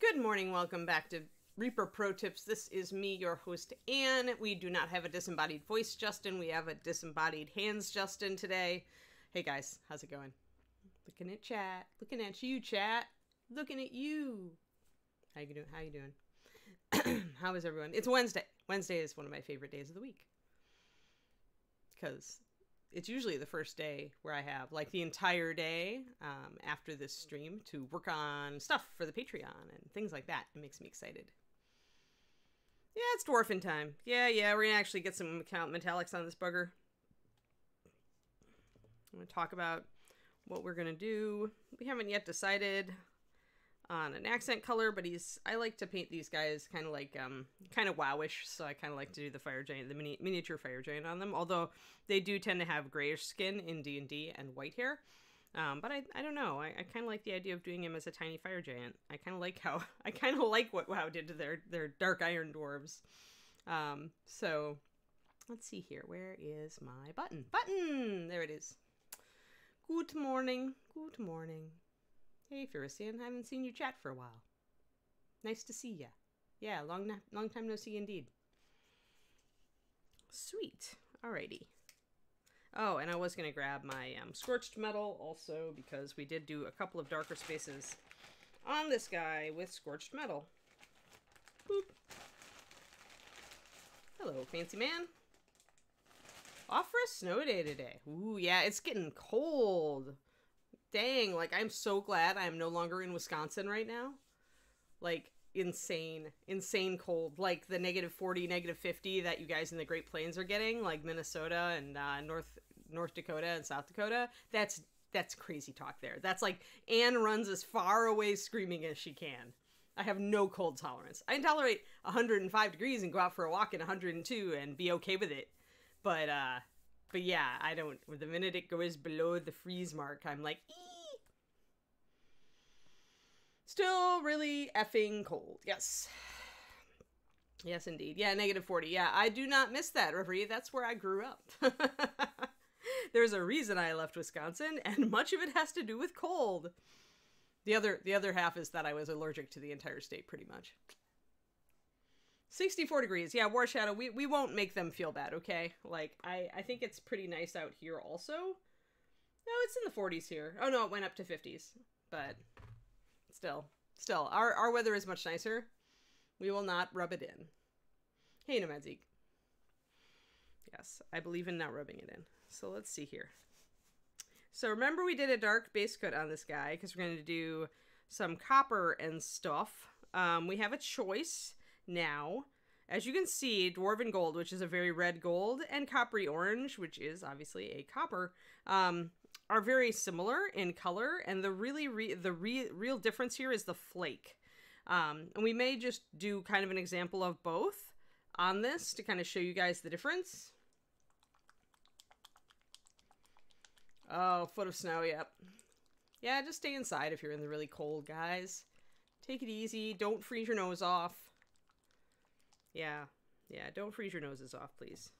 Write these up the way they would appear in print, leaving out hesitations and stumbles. Good morning, welcome back to Reaper Pro Tips. This is me, your host, Anne. We do not have a disembodied voice, Justin. We have a disembodied hands, Justin, today. Hey guys, how's it going? Looking at chat. Looking at you, chat. Looking at you. How you doing? How you doing? How is everyone? It's Wednesday. Wednesday is one of my favorite days of the week. Because it's usually the first day where I have like the entire day after this stream to work on stuff for the Patreon and things like that. It makes me excited. Yeah, it's dwarfing time. Yeah, we're gonna actually get some metallics on this bugger. I'm gonna talk about what we're gonna do. We haven't yet decided on an accent color, but I like to paint these guys kind of like kind of wowish, so I kind of like to do the fire giant, the miniature fire giant on them, although they do tend to have grayish skin in D&D and white hair. But I don't know, I kind of like the idea of doing him as a tiny fire giant. I kind of like how what WoW did to their dark iron dwarves. So let's see here, where is my button? There it is. Good morning. Hey, Ferisian, I haven't seen you chat for a while. Nice to see ya. Yeah, long time no see indeed. Sweet. Alrighty. Oh, and I was going to grab my Scorched Metal also, because we did do a couple of darker spaces on this guy with Scorched Metal. Boop. Hello, fancy man. Off for a snow day today. Ooh, yeah, it's getting cold. Dang, like, I'm so glad I am no longer in Wisconsin right now. Like, insane cold. Like, the -40, -50 that you guys in the Great Plains are getting, like Minnesota and North Dakota and South Dakota, that's crazy talk there. That's like, Anne runs as far away screaming as she can. I have no cold tolerance. I can tolerate 105 degrees and go out for a walk in 102 and be okay with it. But yeah, I don't. The minute it goes below the freeze mark, I'm like, ee! Still really effing cold. Yes. Yes, indeed. Yeah, -40. Yeah, I do not miss that, referee. That's where I grew up. There's a reason I left Wisconsin, and much of it has to do with cold. The other half is that I was allergic to the entire state, pretty much. 64 degrees. Yeah, War Shadow, we won't make them feel bad, okay? Like, I think it's pretty nice out here also. No, it's in the 40s here. Oh, no, it went up to 50s. But still, our weather is much nicer. We will not rub it in. Hey, Nomad Zeke. Yes, I believe in not rubbing it in. So let's see here. So remember we did a dark base coat on this guy because we're going to do some copper and stuff. We have a choice. Now, as you can see, Dwarven Gold, which is a very red gold, and Coppery Orange, which is obviously a copper, are very similar in color, and the really real difference here is the flake. And we may just do kind of an example of both on this to kind of show you guys the difference. Oh, foot of snow, yep. Yeah, just stay inside if you're in the really cold, guys. Take it easy, don't freeze your nose off. Yeah, don't freeze your noses off, please.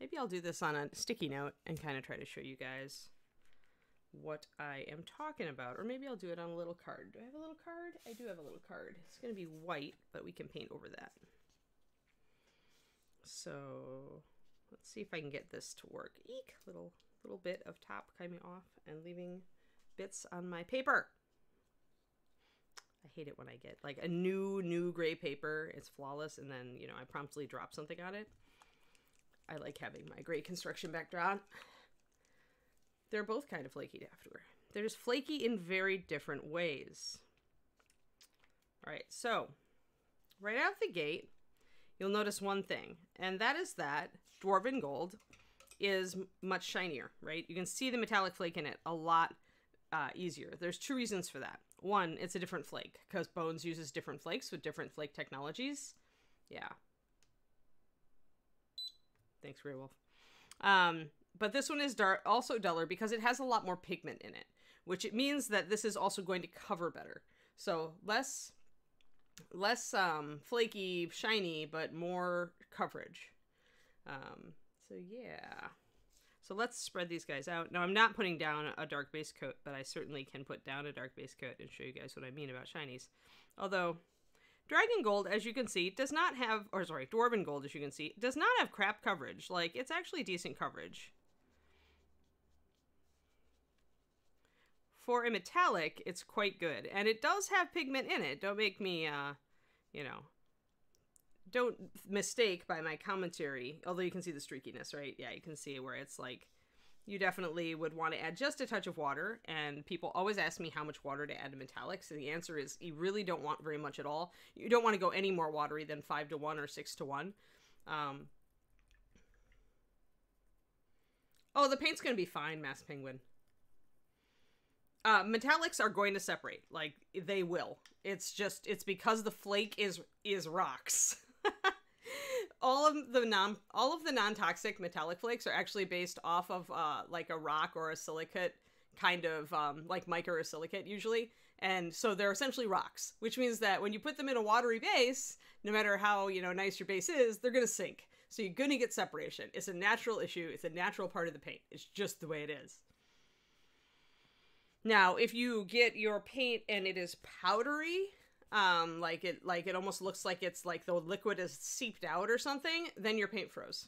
Maybe I'll do this on a sticky note and kind of try to show you guys what I am talking about. Or maybe I'll do it on a little card. Do I have a little card? I do have a little card. It's going to be white, but we can paint over that. So let's see if I can get this to work. Eek! Little bit of top coming off and leaving bits on my paper. I hate it when I get like a new gray paper. It's flawless, and then, you know, I promptly drop something on it. I like having my gray construction background. They're both kind of flaky afterward. They're just flaky in very different ways. All right, so right out the gate, you'll notice one thing, and that is that Dwarven Gold is much shinier, right? You can see the metallic flake in it a lot easier. There's two reasons for that. One, it's a different flake, because Bones uses different flakes with different flake technologies. Yeah. Thanks, Rearwolf. But this one is also duller because it has a lot more pigment in it, which it means that this is also going to cover better. So less flaky, shiny, but more coverage. So yeah. So let's spread these guys out. Now, I'm not putting down a dark base coat, but I certainly can put down a dark base coat and show you guys what I mean about shinies. Although, Dragon Gold, as you can see, does not have, or sorry, Dwarven Gold, as you can see, does not have crap coverage. Like, it's actually decent coverage. For a metallic, it's quite good. And it does have pigment in it. Don't make me, you know, don't mistake by my commentary. Although you can see the streakiness, right? Yeah, you can see where it's like, you definitely would want to add just a touch of water. And people always ask me how much water to add to metallics. And the answer is you really don't want very much at all. You don't want to go any more watery than 5:1 or 6:1. Oh, the paint's going to be fine, Mass Penguin. Metallics are going to separate. Like, they will. It's just, it's because the flake is rocks. all of the non-toxic metallic flakes are actually based off of, like a rock or a silicate kind of, like mica or silicate usually. And so they're essentially rocks, which means that when you put them in a watery base, no matter how, you know, nice your base is, they're going to sink. So you're going to get separation. It's a natural issue. It's a natural part of the paint. It's just the way it is. Now, if you get your paint and it is powdery, like it almost looks like it's like the liquid has seeped out or something, then your paint froze.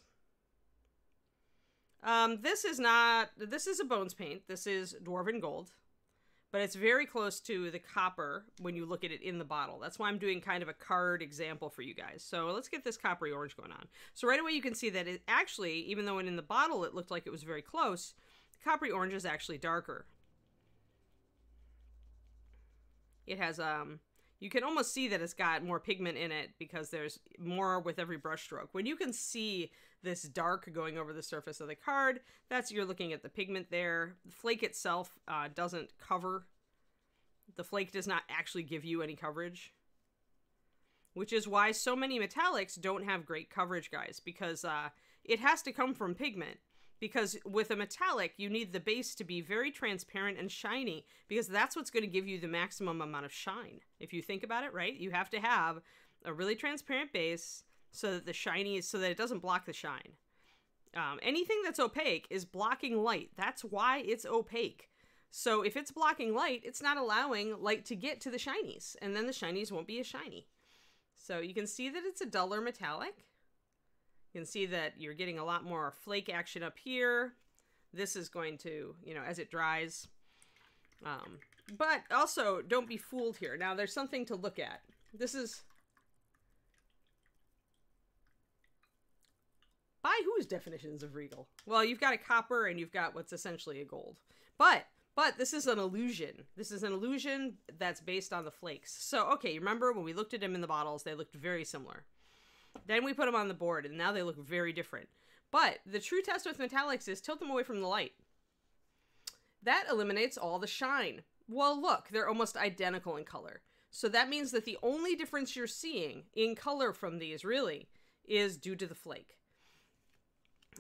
This is a Bones paint. This is Dwarven Gold, but it's very close to the copper when you look at it in the bottle. That's why I'm doing kind of a card example for you guys. So let's get this coppery orange going on. So right away you can see that it actually, even though in the bottle it looked like it was very close, the coppery orange is actually darker. It has, you can almost see that it's got more pigment in it because there's more with every brush stroke. When you can see this dark going over the surface of the card, that's, you're looking at the pigment there. The flake itself doesn't cover. The flake does not actually give you any coverage, which is why so many metallics don't have great coverage, guys, because it has to come from pigment. Because with a metallic, you need the base to be very transparent and shiny, because that's what's going to give you the maximum amount of shine. If you think about it, right? You have to have a really transparent base so that the shiny is, so that it doesn't block the shine. Anything that's opaque is blocking light. That's why it's opaque. So if it's blocking light, it's not allowing light to get to the shinies, and then the shinies won't be as shiny. So you can see that it's a duller metallic. You can see that you're getting a lot more flake action up here. This is going to, you know, as it dries. But also, don't be fooled here. Now, there's something to look at. This is... By whose definitions of regal? Well, you've got a copper and you've got what's essentially a gold. But this is an illusion. This is an illusion that's based on the flakes. So, okay, remember when we looked at them in the bottles, they looked very similar. Then we put them on the board, and now they look very different. But the true test with metallics is tilt them away from the light. That eliminates all the shine. Well, look, they're almost identical in color. So that means that the only difference you're seeing in color from these, really, is due to the flake.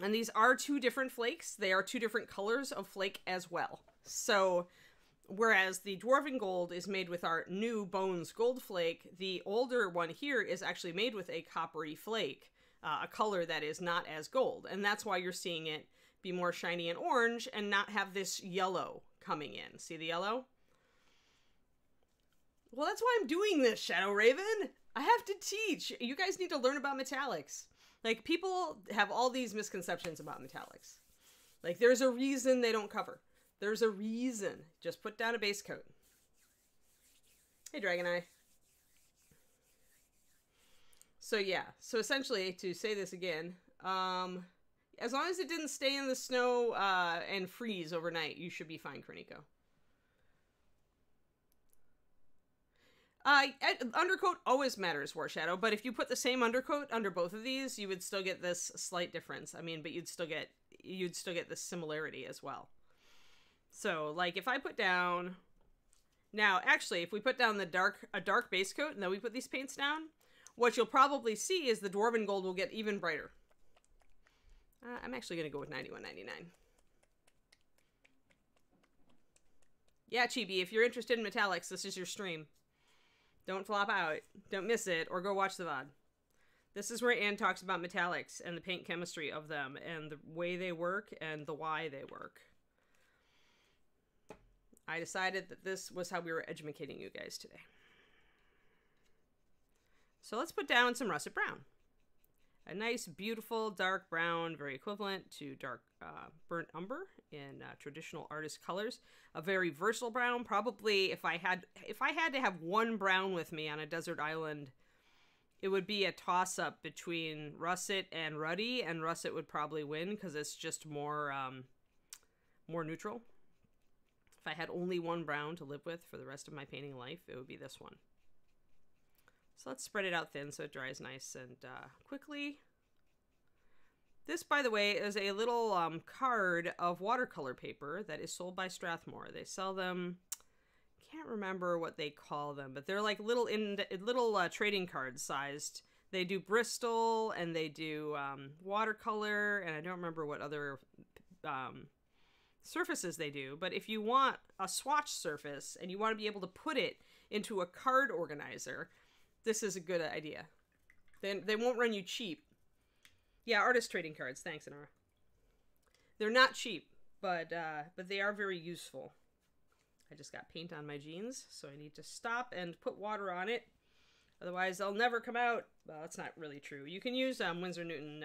And these are two different flakes. They are two different colors of flake as well. So... Whereas the Dwarven Gold is made with our new Bones Gold Flake, the older one here is actually made with a coppery flake, a color that is not as gold. And that's why you're seeing it be more shiny and orange and not have this yellow coming in. See the yellow? Well, that's why I'm doing this, Shadow Raven. I have to teach. You guys need to learn about metallics. Like, people have all these misconceptions about metallics. Like, there's a reason they don't cover. There's a reason. Just put down a base coat. Hey, Dragon Eye. So, yeah. So, essentially, to say this again, as long as it didn't stay in the snow and freeze overnight, you should be fine, Kreniko. Undercoat always matters, War Shadow, but if you put the same undercoat under both of these, you would still get this slight difference. I mean, but you'd still get the similarity as well. So, like, if I put down... Now, actually, if we put down a dark base coat, and then we put these paints down, what you'll probably see is the Dwarven Gold will get even brighter. I'm actually going to go with $91.99. Yeah, Chibi, if you're interested in metallics, this is your stream. Don't flop out. Don't miss it, or go watch the VOD. This is where Anne talks about metallics and the paint chemistry of them and the way they work and the why they work. I decided that this was how we were edumacating you guys today. So let's put down some russet brown. A nice, beautiful, dark brown, very equivalent to dark burnt umber in traditional artist colors. A very versatile brown. Probably, if I had to have one brown with me on a desert island, it would be a toss-up between russet and ruddy, and russet would probably win because it's just more, more neutral. If I had only one brown to live with for the rest of my painting life, it would be this one. So let's spread it out thin so it dries nice and quickly. This, by the way, is a little card of watercolor paper that is sold by Strathmore. They sell them, can't remember what they call them, but they're like little trading card sized. They do Bristol and they do watercolor, and I don't remember what other surfaces they do, but if you want a swatch surface and you want to be able to put it into a card organizer, this is a good idea. Then they won't run you cheap. Yeah, artist trading cards. Thanks, Inara. They're not cheap, but they are very useful. I just got paint on my jeans, so I need to stop and put water on it. Otherwise, they'll never come out. Well, that's not really true. You can use Winsor Newton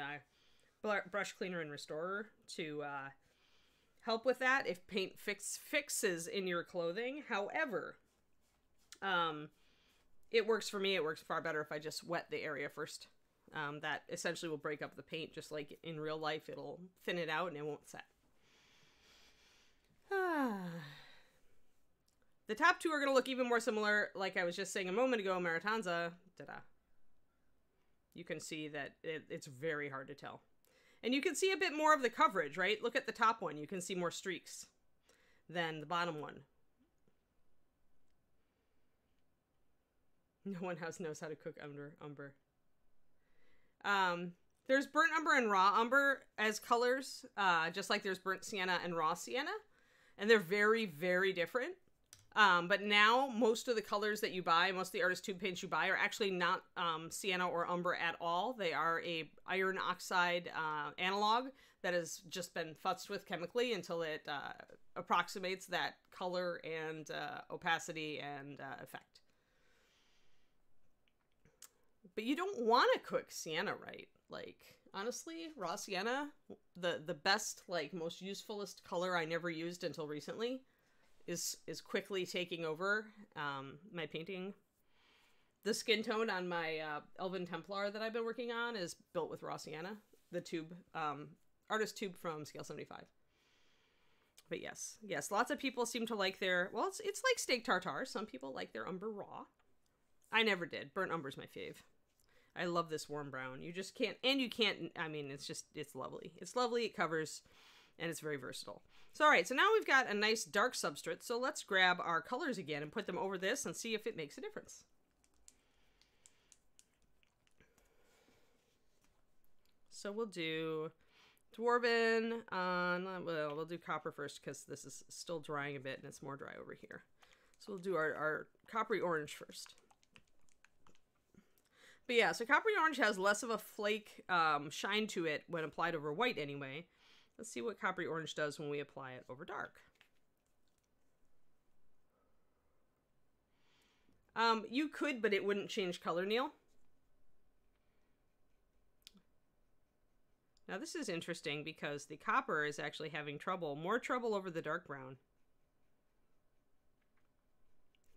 brush cleaner and restorer to help with that if paint fixes in your clothing. However, it works for me. It works far better if I just wet the area first. That essentially will break up the paint, just like in real life. It'll thin it out and it won't set. The top two are going to look even more similar. Like I was just saying a moment ago, Maritanza, ta-da. You can see that it's very hard to tell. And you can see a bit more of the coverage, right? Look at the top one. You can see more streaks than the bottom one. No one house knows how to cook umber. There's burnt umber and raw umber as colors, just like there's burnt sienna and raw sienna. And they're very, very different. But now most of the colors that you buy, most of the artist tube paints you buy, are actually not sienna or umber at all. They are a iron oxide analog that has just been futzed with chemically until it approximates that color and opacity and effect. But you don't want to cook sienna, right? Like, honestly, raw sienna, the best, like, most usefulest color I never used until recently, is quickly taking over my painting. The skin tone on my Elven Templar that I've been working on is built with raw sienna, the tube, artist tube from Scale 75. But yes, lots of people seem to like their, well, it's like steak tartare. Some people like their umber raw. I never did. Burnt umber's my fave. I love this warm brown. You just can't, and you can't, I mean, it's just, it's lovely. It's lovely, it covers, and it's very versatile. So, all right, so now we've got a nice dark substrate, so let's grab our colors again and put them over this and see if it makes a difference. So we'll do Dwarven on, well, we'll do copper first because this is still drying a bit and it's more dry over here. So we'll do our coppery orange first. But yeah, so coppery orange has less of a flake shine to it when applied over white anyway. Let's see what coppery orange does when we apply it over dark. You could, but it wouldn't change color, Neil. Now this is interesting because the copper is actually having trouble, more trouble over the dark brown.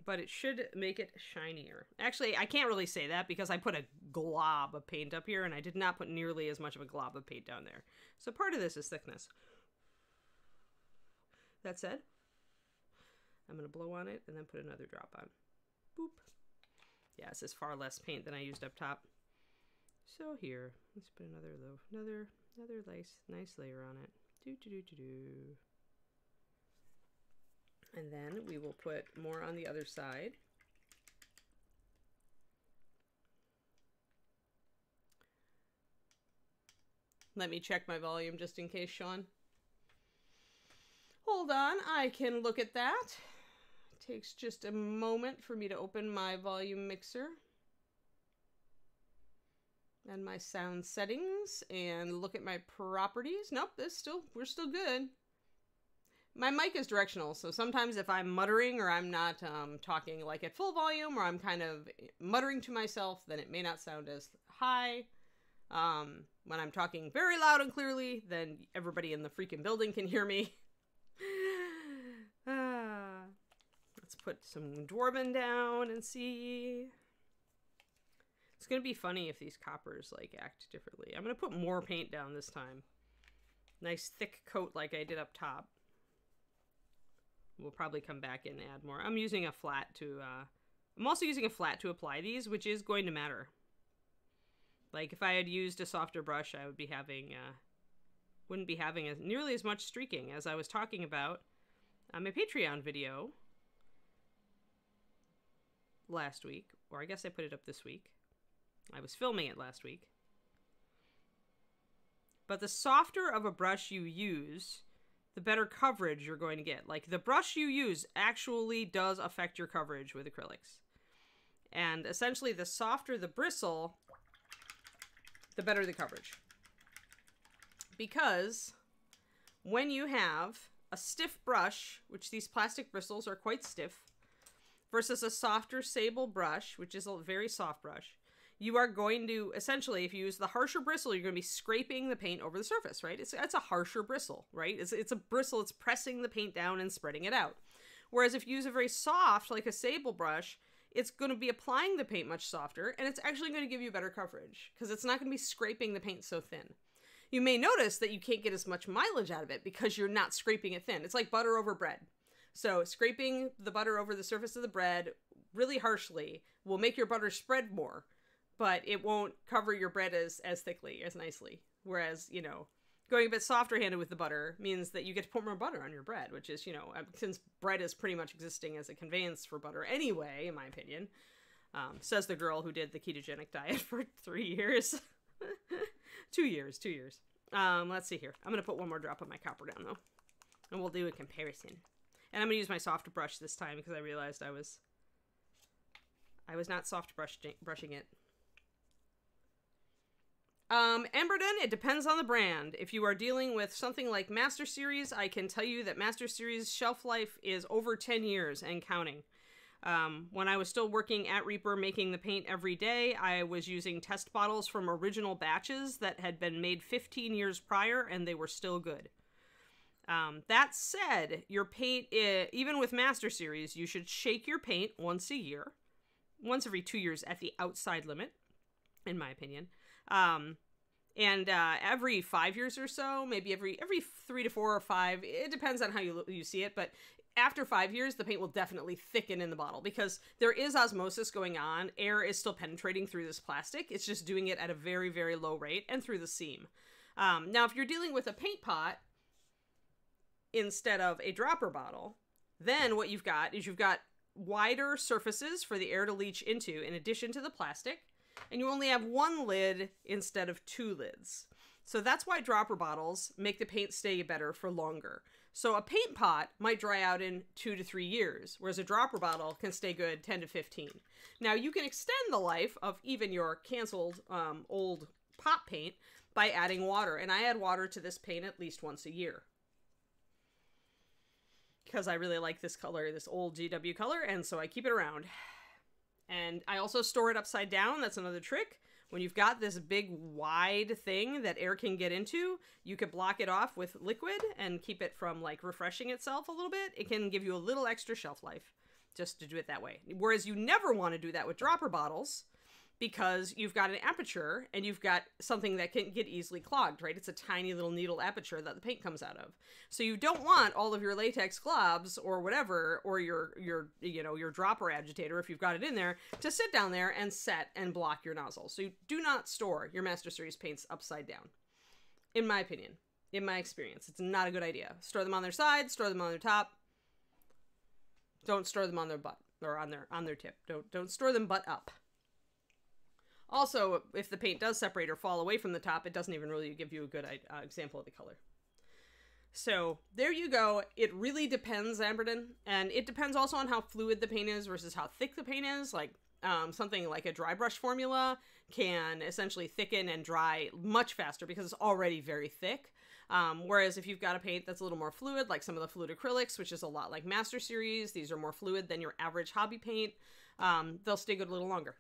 But it should make it shinier. Actually, I can't really say that because I put a glob of paint up here and I did not put nearly as much of a glob of paint down there. So part of this is thickness. That said, I'm going to blow on it and then put another drop on. Boop. Yeah, this is far less paint than I used up top. So here, let's put another nice layer on it. Do-do-do-do-do. And then we will put more on the other side. Let me check my volume just in case, Sean. Hold on, I can look at that. It takes just a moment for me to open my volume mixer. and my sound settings and look at my properties. Nope, this still, we're still good. My mic is directional, so sometimes if I'm muttering or I'm not talking like at full volume or I'm kind of muttering to myself, then it may not sound as high. When I'm talking very loud and clearly, then everybody in the freaking building can hear me. Let's put some Dwarven down and see. It's going to be funny if these coppers like act differently. I'm going to put more paint down this time. Nice thick coat like I did up top. We'll probably come back and add more. I'm using a flat to, I'm also using a flat to apply these, which is going to matter. Like if I had used a softer brush, I would be having, wouldn't be having nearly as much streaking as I was talking about on my Patreon video last week, or I guess I put it up this week. I was filming it last week. But the softer of a brush you use, the better coverage you're going to get. Like the brush you use actually does affect your coverage with acrylics. And essentially the softer the bristle, the better the coverage. Because when you have a stiff brush, which these plastic bristles are quite stiff, versus a softer sable brush, which is a very soft brush, you are going to, essentially, if you use the harsher bristle, you're going to be scraping the paint over the surface, right? It's a harsher bristle, right? It's a bristle. It's pressing the paint down and spreading it out. Whereas if you use a very soft, like a sable brush, it's going to be applying the paint much softer, and it's actually going to give you better coverage because it's not going to be scraping the paint so thin. You may notice that you can't get as much mileage out of it because you're not scraping it thin. It's like butter over bread. So scraping the butter over the surface of the bread really harshly will make your butter spread more, but it won't cover your bread as thickly, as nicely. Whereas, you know, going a bit softer-handed with the butter means that you get to put more butter on your bread, which is, you know, since bread is pretty much existing as a conveyance for butter anyway, in my opinion, says the girl who did the ketogenic diet for 3 years. 2 years, 2 years. Let's see here. I'm going to put one more drop of my copper down, though, and we'll do a comparison. And I'm going to use my soft brush this time because I realized I was not soft brushing it. Emberden, it depends on the brand. If you are dealing with something like Master Series, I can tell you that Master Series shelf life is over 10 years and counting. When I was still working at Reaper making the paint every day, I was using test bottles from original batches that had been made 15 years prior, and they were still good. That said, your paint, even with Master Series, you should shake your paint once a year, once every 2 years at the outside limit, in my opinion. And every 5 years or so, maybe every 3 to 4 or 5, it depends on how you see it, but after 5 years, the paint will definitely thicken in the bottle because there is osmosis going on. Air is still penetrating through this plastic. It's just doing it at a very, very low rate and through the seam. Now, if you're dealing with a paint pot instead of a dropper bottle, then what you've got is you've got wider surfaces for the air to leach into in addition to the plastic. And you only have one lid instead of 2 lids. So that's why dropper bottles make the paint stay better for longer. So a paint pot might dry out in 2 to 3 years, whereas a dropper bottle can stay good 10 to 15. Now you can extend the life of even your canceled old pot paint by adding water. And I add water to this paint at least once a year, because I really like this color, this old GW color, and so I keep it around. And I also store it upside down. That's another trick. When you've got this big wide thing that air can get into, you could block it off with liquid and keep it from like refreshing itself a little bit. It can give you a little extra shelf life just to do it that way. Whereas you never want to do that with dropper bottles because you've got an aperture and you've got something that can get easily clogged, right? It's a tiny little needle aperture that the paint comes out of. So you don't want all of your latex globs or whatever, or your dropper agitator, if you've got it in there, to sit down there and set and block your nozzle. So you do not store your Master Series paints upside down, in my opinion, in my experience. It's not a good idea. Store them on their side, store them on their top. Don't store them on their butt or on their tip. Don't store them butt up. Also, if the paint does separate or fall away from the top, it doesn't even really give you a good example of the color. So there you go. It really depends, Amberden. And it depends also on how fluid the paint is versus how thick the paint is. Like something like a dry brush formula can essentially thicken and dry much faster because it's already very thick. Whereas if you've got a paint that's a little more fluid, like some of the fluid acrylics, which is a lot like Master Series, these are more fluid than your average hobby paint, they'll stay good a little longer.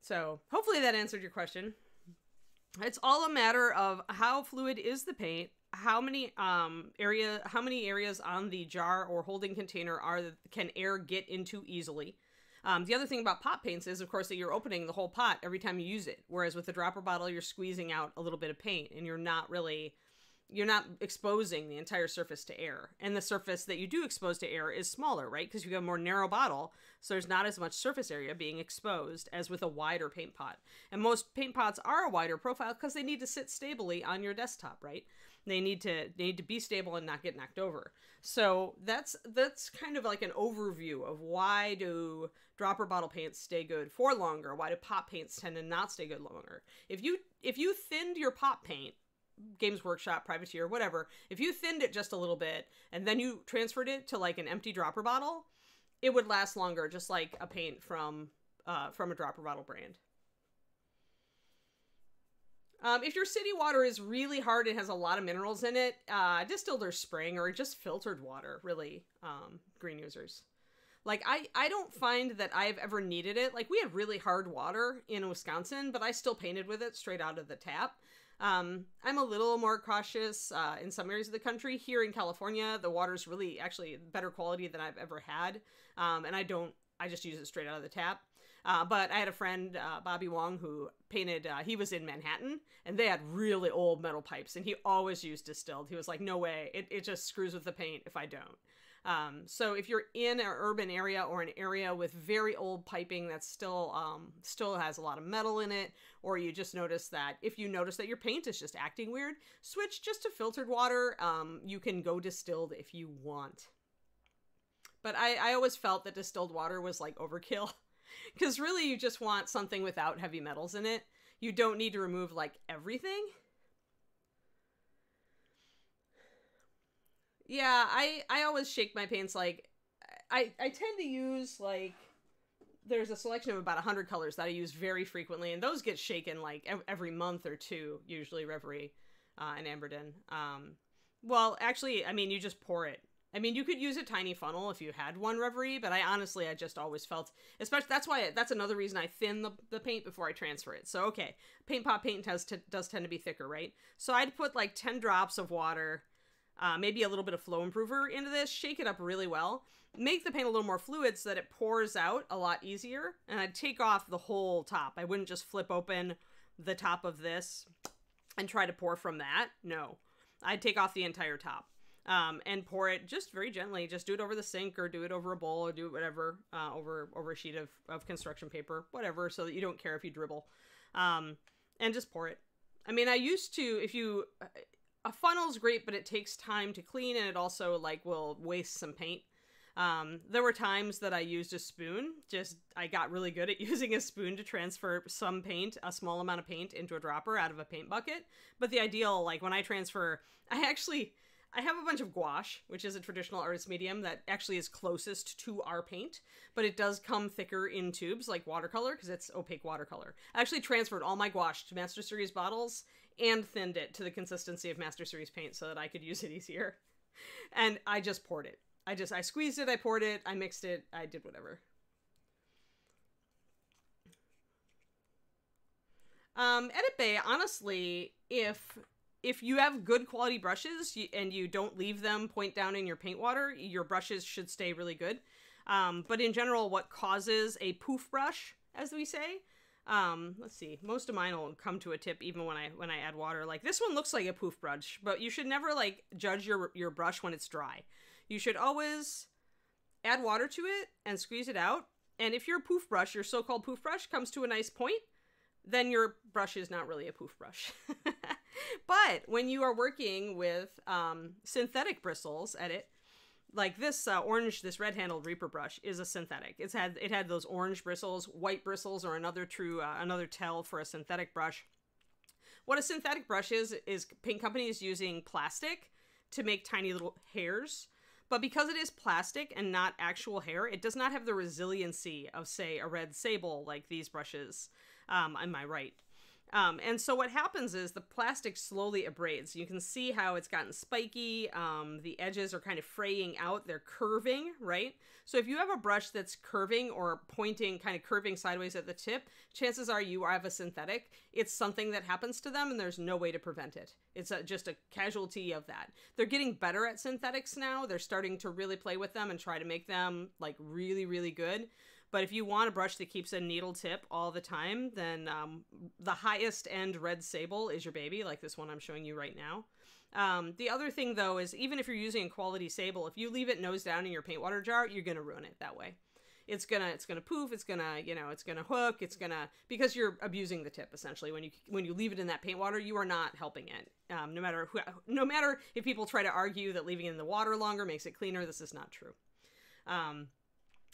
So hopefully that answered your question. It's all a matter of how fluid is the paint, how many areas on the jar or holding container can air get into easily. The other thing about pot paints is, of course, that you're opening the whole pot every time you use it. Whereas with a dropper bottle, you're squeezing out a little bit of paint and you're not exposing the entire surface to air. And the surface that you do expose to air is smaller, right? Because you have a more narrow bottle, so there's not as much surface area being exposed as with a wider paint pot. And most paint pots are a wider profile because they need to sit stably on your desktop, right? They need to be stable and not get knocked over. So that's kind of like an overview of why do dropper bottle paints stay good for longer, why do pot paints tend to not stay good longer. If you thinned your pot paint, Games Workshop, Privateer, whatever, if you thinned it just a little bit and then you transferred it to like an empty dropper bottle, it would last longer, just like a paint from a dropper bottle brand. If your city water is really hard and has a lot of minerals in it, distilled or spring or just filtered water, really, green users. Like, I don't find that I've ever needed it. Like, we had really hard water in Wisconsin, but I still painted with it straight out of the tap. I'm a little more cautious in some areas of the country. Here in California, the water's really actually better quality than I've ever had. And I just use it straight out of the tap. But I had a friend, Bobby Wong, who painted, he was in Manhattan, and they had really old metal pipes, and he always used distilled. He was like, no way, it just screws with the paint if I don't. So if you're in an urban area or an area with very old piping that still has a lot of metal in it, or you just notice that, if you notice that your paint is just acting weird, switch just to filtered water. You can go distilled if you want. But I always felt that distilled water was like overkill. Because really you just want something without heavy metals in it. You don't need to remove like everything. Yeah, I always shake my paints like, I tend to use like, there's a selection of about 100 colors that I use very frequently. And those get shaken like every month or two, usually Reverie and Amberden. Well, actually, I mean, you just pour it. I mean, you could use a tiny funnel if you had one, Reverie, but I just always felt, especially, that's another reason I thin the paint before I transfer it. So, okay, paint pot paint does tend to be thicker, right? So I'd put like 10 drops of water, maybe a little bit of flow improver into this, shake it up really well, make the paint a little more fluid so that it pours out a lot easier, and I'd take off the whole top. I wouldn't just flip open the top of this and try to pour from that. No, I'd take off the entire top. And pour it just very gently. Just do it over the sink or do it over a bowl or do whatever, over a sheet of construction paper, whatever, so that you don't care if you dribble. And just pour it. I mean, I used to, a funnel's great, but it takes time to clean and it also like will waste some paint. There were times that I used a spoon. I got really good at using a spoon to transfer some paint, a small amount of paint, into a dropper out of a paint bucket. But the ideal, like when I transfer, I have a bunch of gouache, which is a traditional artist medium that actually is closest to our paint, but it does come thicker in tubes like watercolor because it's opaque watercolor. I actually transferred all my gouache to Master Series bottles and thinned it to the consistency of Master Series paint so that I could use it easier. And I just poured it. I squeezed it, I poured it, I mixed it, I did whatever. Edit Bay, honestly, if you have good quality brushes and you don't leave them point down in your paint water, your brushes should stay really good. But in general, what causes a poof brush, as we say, let's see, most of mine will come to a tip even when I add water. Like this one looks like a poof brush, but you should never like judge your brush when it's dry. You should always add water to it and squeeze it out. And if your poof brush, your so-called poof brush comes to a nice point, then your brush is not really a poof brush. But when you are working with synthetic bristles, like this orange, this red-handled Reaper brush is a synthetic. It had those orange bristles, white bristles, or another tell for a synthetic brush. What a synthetic brush is paint companies using plastic to make tiny little hairs. But because it is plastic and not actual hair, it does not have the resiliency of, say, a red sable like these brushes on my right. And so what happens is the plastic slowly abrades. You can see how it's gotten spiky. The edges are kind of fraying out. They're curving, right? So if you have a brush that's curving or pointing, kind of curving sideways at the tip, chances are you have a synthetic. It's something that happens to them and there's no way to prevent it. It's just a casualty of that. They're getting better at synthetics now. They're starting to really play with them and try to make them like really, really good. But if you want a brush that keeps a needle tip all the time, then the highest end red sable is your baby, like this one I'm showing you right now. The other thing, though, is even if you're using a quality sable, if you leave it nose down in your paint water jar, you're going to ruin it that way. It's gonna poof, it's gonna hook, because you're abusing the tip, essentially. When you leave it in that paint water, you are not helping it. No matter if people try to argue that leaving it in the water longer makes it cleaner, this is not true.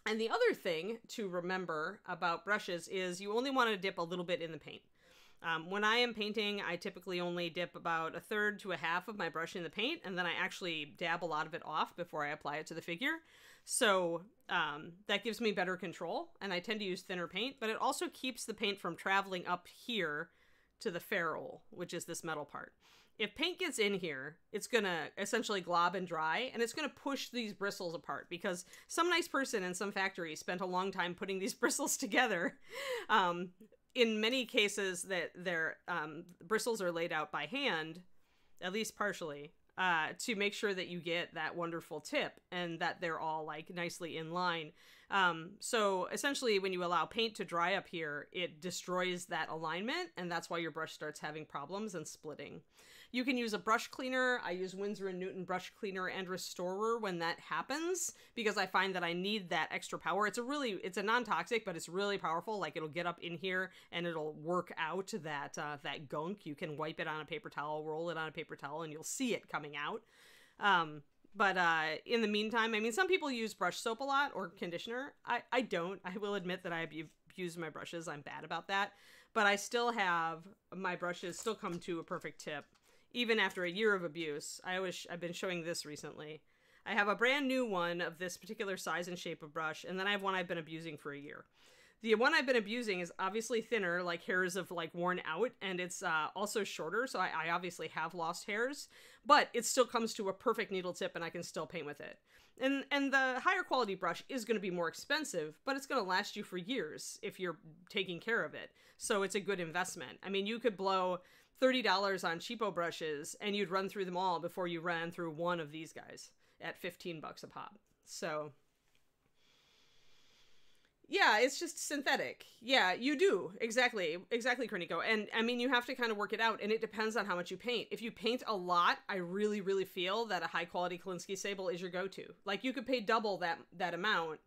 And the other thing to remember about brushes is you only want to dip a little bit in the paint. When I am painting, I typically only dip about 1/3 to 1/2 of my brush in the paint, and then I actually dab a lot of it off before I apply it to the figure. So that gives me better control, and I tend to use thinner paint, but it also keeps the paint from traveling up here to the ferrule, which is this metal part. If paint gets in here, it's going to essentially glob and dry, and it's going to push these bristles apart, because some nice person in some factory spent a long time putting these bristles together. In many cases, that their bristles are laid out by hand, at least partially, to make sure that you get that wonderful tip and that they're all like nicely in line. So essentially, when you allow paint to dry up here, it destroys that alignment, and that's why your brush starts having problems and splitting. You can use a brush cleaner. I use Winsor Newton brush cleaner and restorer when that happens, because I find that I need that extra power. It's a non-toxic, but it's really powerful. Like, it'll get up in here and it'll work out that that gunk. You can wipe it on a paper towel, roll it on a paper towel, and you'll see it coming out. But in the meantime, I mean, some people use brush soap a lot or conditioner. I don't. I will admit that I abuse my brushes. I'm bad about that. But I still have my brushes still come to a perfect tip, even after a year of abuse. I've been showing this recently. I have a brand new one of this particular size and shape of brush, and then I have one I've been abusing for a year. The one I've been abusing is obviously thinner, like hairs have like worn out, and it's also shorter, so I obviously have lost hairs, but it still comes to a perfect needle tip and I can still paint with it. And the higher quality brush is going to be more expensive, but it's going to last you for years if you're taking care of it, so it's a good investment. I mean, you could blow $30 on cheapo brushes and you'd run through them all before you ran through one of these guys at 15 bucks a pop, so... Yeah, it's just synthetic. Yeah, you do. Exactly, Kreniko. And I mean, you have to kind of work it out, and it depends on how much you paint. If you paint a lot, I really, really feel that a high-quality Kolinsky sable is your go-to. Like, you could pay double that amount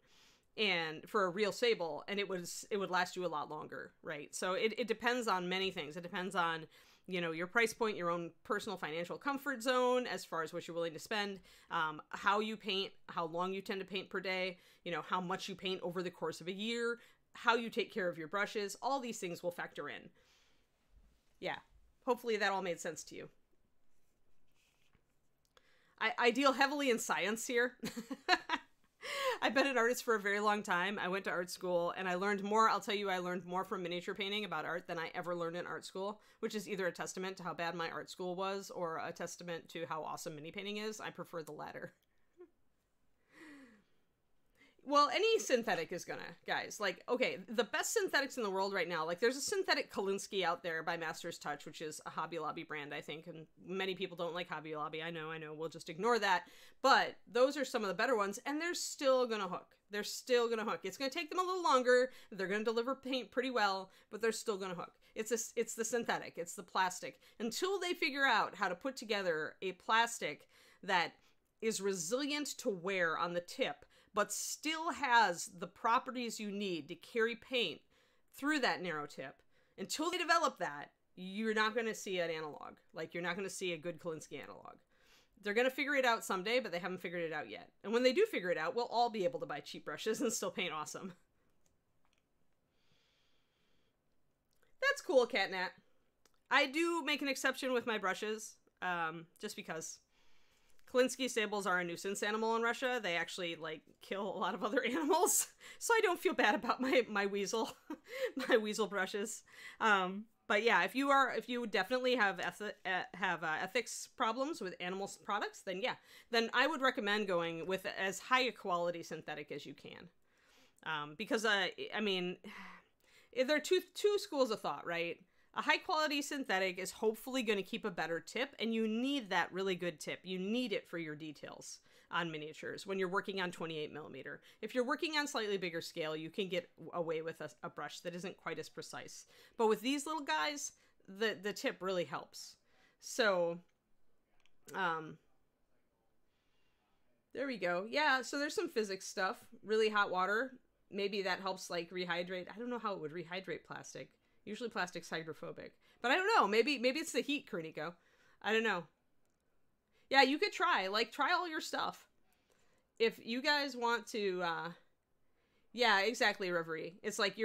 and for a real sable, and it would last you a lot longer, right? So it depends on many things. It depends on, you know, your price point, your own personal financial comfort zone as far as what you're willing to spend, how you paint, how long you tend to paint per day, you know, how much you paint over the course of a year, how you take care of your brushes. All these things will factor in. Yeah, hopefully that all made sense to you. I deal heavily in science here. I've been an artist for a very long time. I went to art school and I learned more. I'll tell you, I learned more from miniature painting about art than I ever learned in art school, which is either a testament to how bad my art school was or a testament to how awesome mini painting is. I prefer the latter. Well, any synthetic is gonna, guys. Like, okay, the best synthetics in the world right now, like there's a synthetic Kolinsky out there by Master's Touch, which is a Hobby Lobby brand, I think, and many people don't like Hobby Lobby. I know, we'll just ignore that. But those are some of the better ones, and they're still gonna hook. They're still gonna hook. It's gonna take them a little longer. They're gonna deliver paint pretty well, but they're still gonna hook. It's the synthetic, it's the plastic. Until they figure out how to put together a plastic that is resilient to wear on the tip, but still has the properties you need to carry paint through that narrow tip. Until they develop that, you're not going to see an analog. Like, you're not going to see a good Kolinsky analog. They're going to figure it out someday, but they haven't figured it out yet. And when they do figure it out, we'll all be able to buy cheap brushes and still paint awesome. That's cool, Catnat. I do make an exception with my brushes, just because... Kolinsky stables are a nuisance animal in Russia. They actually, like, kill a lot of other animals. So I don't feel bad about my weasel brushes. But yeah, if you definitely have ethics problems with animal products, then yeah, then I would recommend going with as high a quality synthetic as you can, because I mean, there are two schools of thought, right? A high quality synthetic is hopefully going to keep a better tip, and you need that really good tip. You need it for your details on miniatures when you're working on 28 millimeter. If you're working on slightly bigger scale, you can get away with a brush that isn't quite as precise. But with these little guys, the tip really helps. So, there we go. Yeah, so there's some physics stuff. Really hot water. Maybe that helps, like, rehydrate. I don't know how it would rehydrate plastic. Usually plastic's hydrophobic. But I don't know. Maybe it's the heat, Kerniko. I don't know. Yeah, you could try. Like, try all your stuff. If you guys want to... yeah, exactly, Reverie. It's like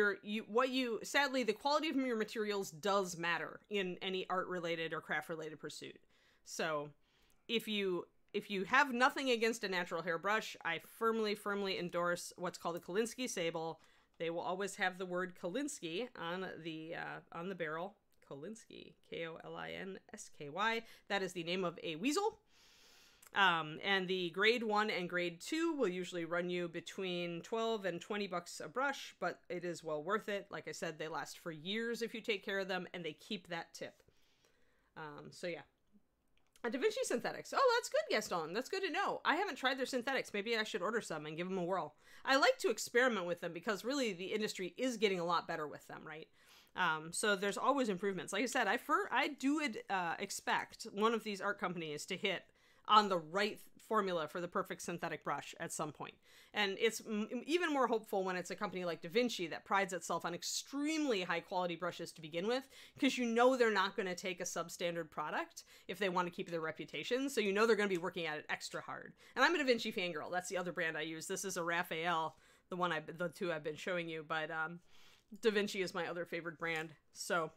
sadly, the quality of your materials does matter in any art-related or craft-related pursuit. So, if you have nothing against a natural hairbrush, I firmly endorse what's called a Kolinsky sable. They will always have the word Kolinsky on the barrel. Kolinsky, Kolinsky. That is the name of a weasel. And the grade 1 and grade 2 will usually run you between 12 and 20 bucks a brush, but it is well worth it. Like I said, they last for years if you take care of them, and they keep that tip. So yeah. Da Vinci synthetics. Oh, that's good, Gaston. That's good to know. I haven't tried their synthetics. Maybe I should order some and give them a whirl. I like to experiment with them because really the industry is getting a lot better with them, right? So there's always improvements. Like I said, I do expect one of these art companies to hit on the right formula for the perfect synthetic brush at some point. And it's even more hopeful when it's a company like Da Vinci that prides itself on extremely high quality brushes to begin with, because you know they're not going to take a substandard product if they want to keep their reputation. So you know they're going to be working at it extra hard. And I'm a Da Vinci fangirl. That's the other brand I use. This is a Raphael, the two I've been showing you, but Da Vinci is my other favorite brand. So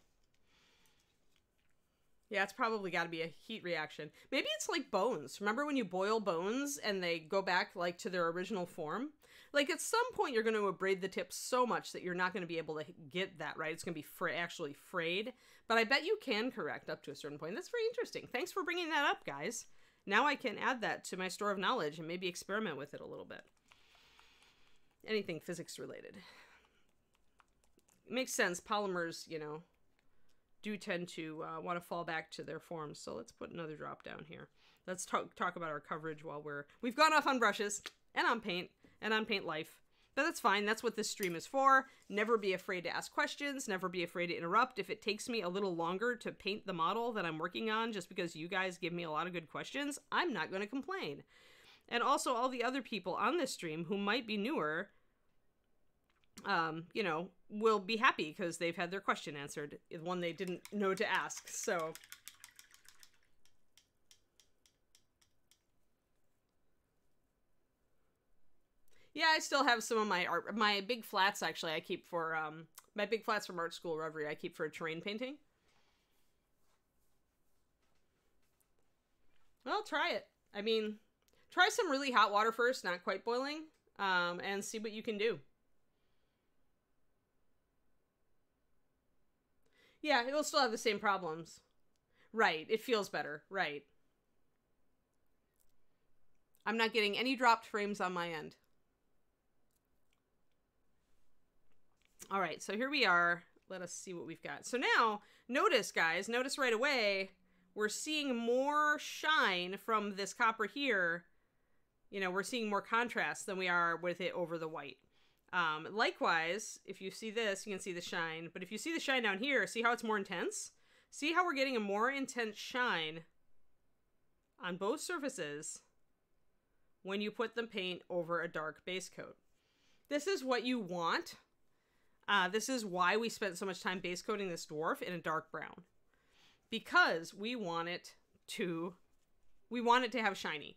yeah, it's probably got to be a heat reaction. Maybe it's like bones. Remember when you boil bones and they go back, like, to their original form? Like, at some point, you're going to abrade the tip so much that you're not going to be able to get that right. It's going to be actually frayed. But I bet you can correct up to a certain point. That's very interesting. Thanks for bringing that up, guys. Now I can add that to my store of knowledge and maybe experiment with it a little bit. Anything physics related. It makes sense. Polymers, you know, do tend to want to fall back to their forms. So let's put another drop down here. Let's talk about our coverage while we've gone off on brushes and on paint and on paint life, but that's fine. That's what this stream is for. Never be afraid to ask questions. Never be afraid to interrupt. If it takes me a little longer to paint the model that I'm working on, just because you guys give me a lot of good questions, I'm not going to complain. And also all the other people on this stream who might be newer, you know, will be happy because they've had their question answered, the one they didn't know to ask. So yeah, I still have some of my art, my big flats actually I keep for, my big flats from art school, Reverie, I keep for terrain painting. Well, try it. I mean, try some really hot water first, not quite boiling, and see what you can do. Yeah, it will still have the same problems. Right, it feels better. Right. I'm not getting any dropped frames on my end. All right, so here we are. Let us see what we've got. So now, notice, guys, notice right away, we're seeing more shine from this copper here. You know, we're seeing more contrast than we are with it over the white. Likewise, if you see this, you can see the shine, but if you see the shine down here, see how it's more intense? See how we're getting a more intense shine on both surfaces when you put the paint over a dark base coat. This is what you want. This is why we spent so much time base coating this dwarf in a dark brown, because we want it to have shiny.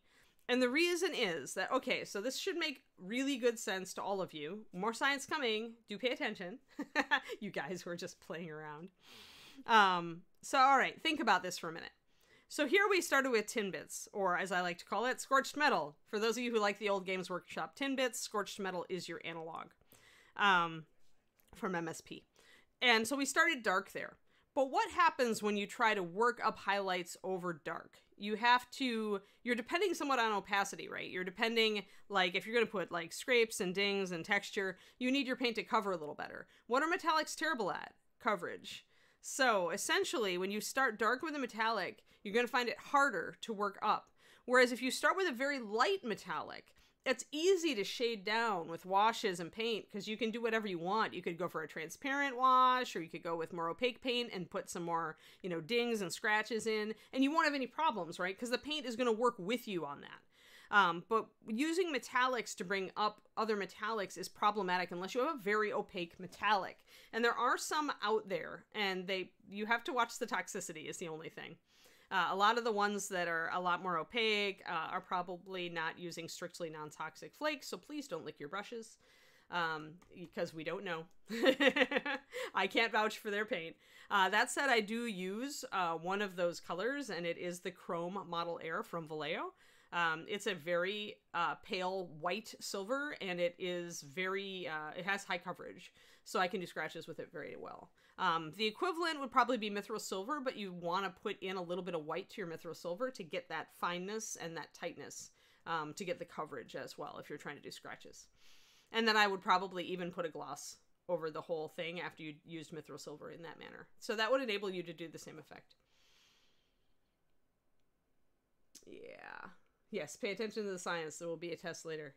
And the reason is that, okay, so this should make really good sense to all of you. More science coming. Do pay attention. You guys who are just playing around. So, all right, think about this for a minute. So here we started with Tin Bitz, or as I like to call it, Scorched Metal. For those of you who like the old Games Workshop Tin Bitz, Scorched Metal is your analog from MSP. And so we started dark there. But what happens when you try to work up highlights over dark? You have to, you're depending somewhat on opacity, right? You're depending, like, if you're going to put, like, scrapes and dings and texture, you need your paint to cover a little better. What are metallics terrible at? Coverage. So essentially, when you start dark with a metallic, you're going to find it harder to work up. Whereas if you start with a very light metallic, it's easy to shade down with washes and paint because you can do whatever you want. You could go for a transparent wash, or you could go with more opaque paint and put some more, you know, dings and scratches in, and you won't have any problems, right? Because the paint is going to work with you on that. But using metallics to bring up other metallics is problematic unless you have a very opaque metallic. And there are some out there, and you have to watch the toxicity is the only thing. A lot of the ones that are a lot more opaque are probably not using strictly non-toxic flakes, so please don't lick your brushes because we don't know. I can't vouch for their paint. That said, I do use one of those colors, and it is the Chrome Model Air from Vallejo. It's a very pale white silver, and it is very, it has high coverage, so I can do scratches with it very well. The equivalent would probably be Mithril Silver, but you want to put in a little bit of white to your Mithril Silver to get that fineness and that tightness, to get the coverage as well if you're trying to do scratches. And then I would probably even put a gloss over the whole thing after you used Mithril Silver in that manner. So that would enable you to do the same effect. Yeah. Yes, pay attention to the science. There will be a test later.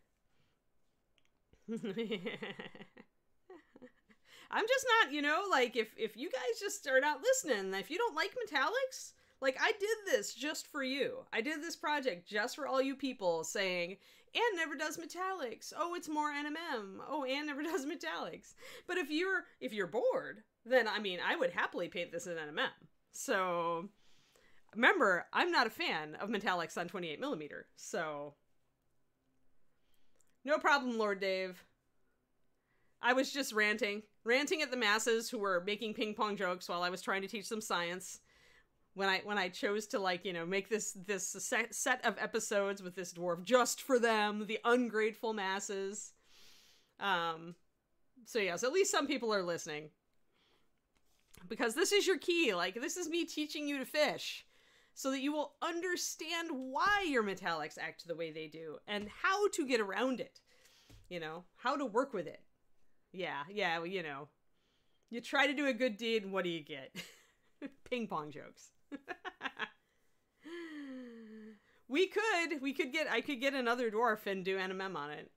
I'm just not, you know, like, if you guys just are not listening, if you don't like metallics, like, I did this just for you. I did this project just for all you people saying, Anne never does metallics. Oh, it's more NMM. Oh, Anne never does metallics. But if you're bored, then, I mean, I would happily paint this in NMM. So... remember, I'm not a fan of metallics on 28mm, so... No problem, Lord Dave. I was just ranting. Ranting at the masses who were making ping-pong jokes while I was trying to teach them science. When I chose to, like, you know, make this set of episodes with this dwarf just for them, the ungrateful masses. So, yes, at least some people are listening. Because this is your key. Like, this is me teaching you to fish, so that you will understand why your metallics act the way they do and how to get around it, you know, how to work with it. Yeah, well, you know, you try to do a good deed and what do you get? Ping pong jokes. I could get another dwarf and do NMM on it.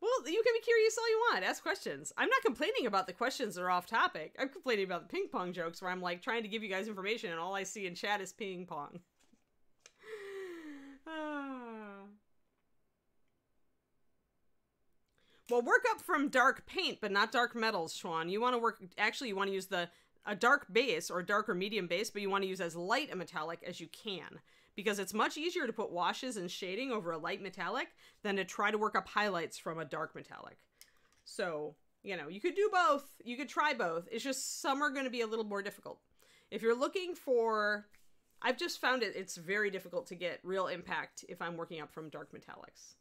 Well, you can be curious all you want. Ask questions. I'm not complaining about the questions that are off topic. I'm complaining about the ping pong jokes where I'm like trying to give you guys information and all I see in chat is ping pong. Well, work up from dark paint, but not dark metals, Schwan. You want to work, actually you want to use a dark base or dark or medium base, but you want to use as light a metallic as you can, because it's much easier to put washes and shading over a light metallic than to try to work up highlights from a dark metallic. So, you know, you could do both. You could try both. It's just some are going to be a little more difficult. If you're looking for... I've just found it's very difficult to get real impact if I'm working up from dark metallics.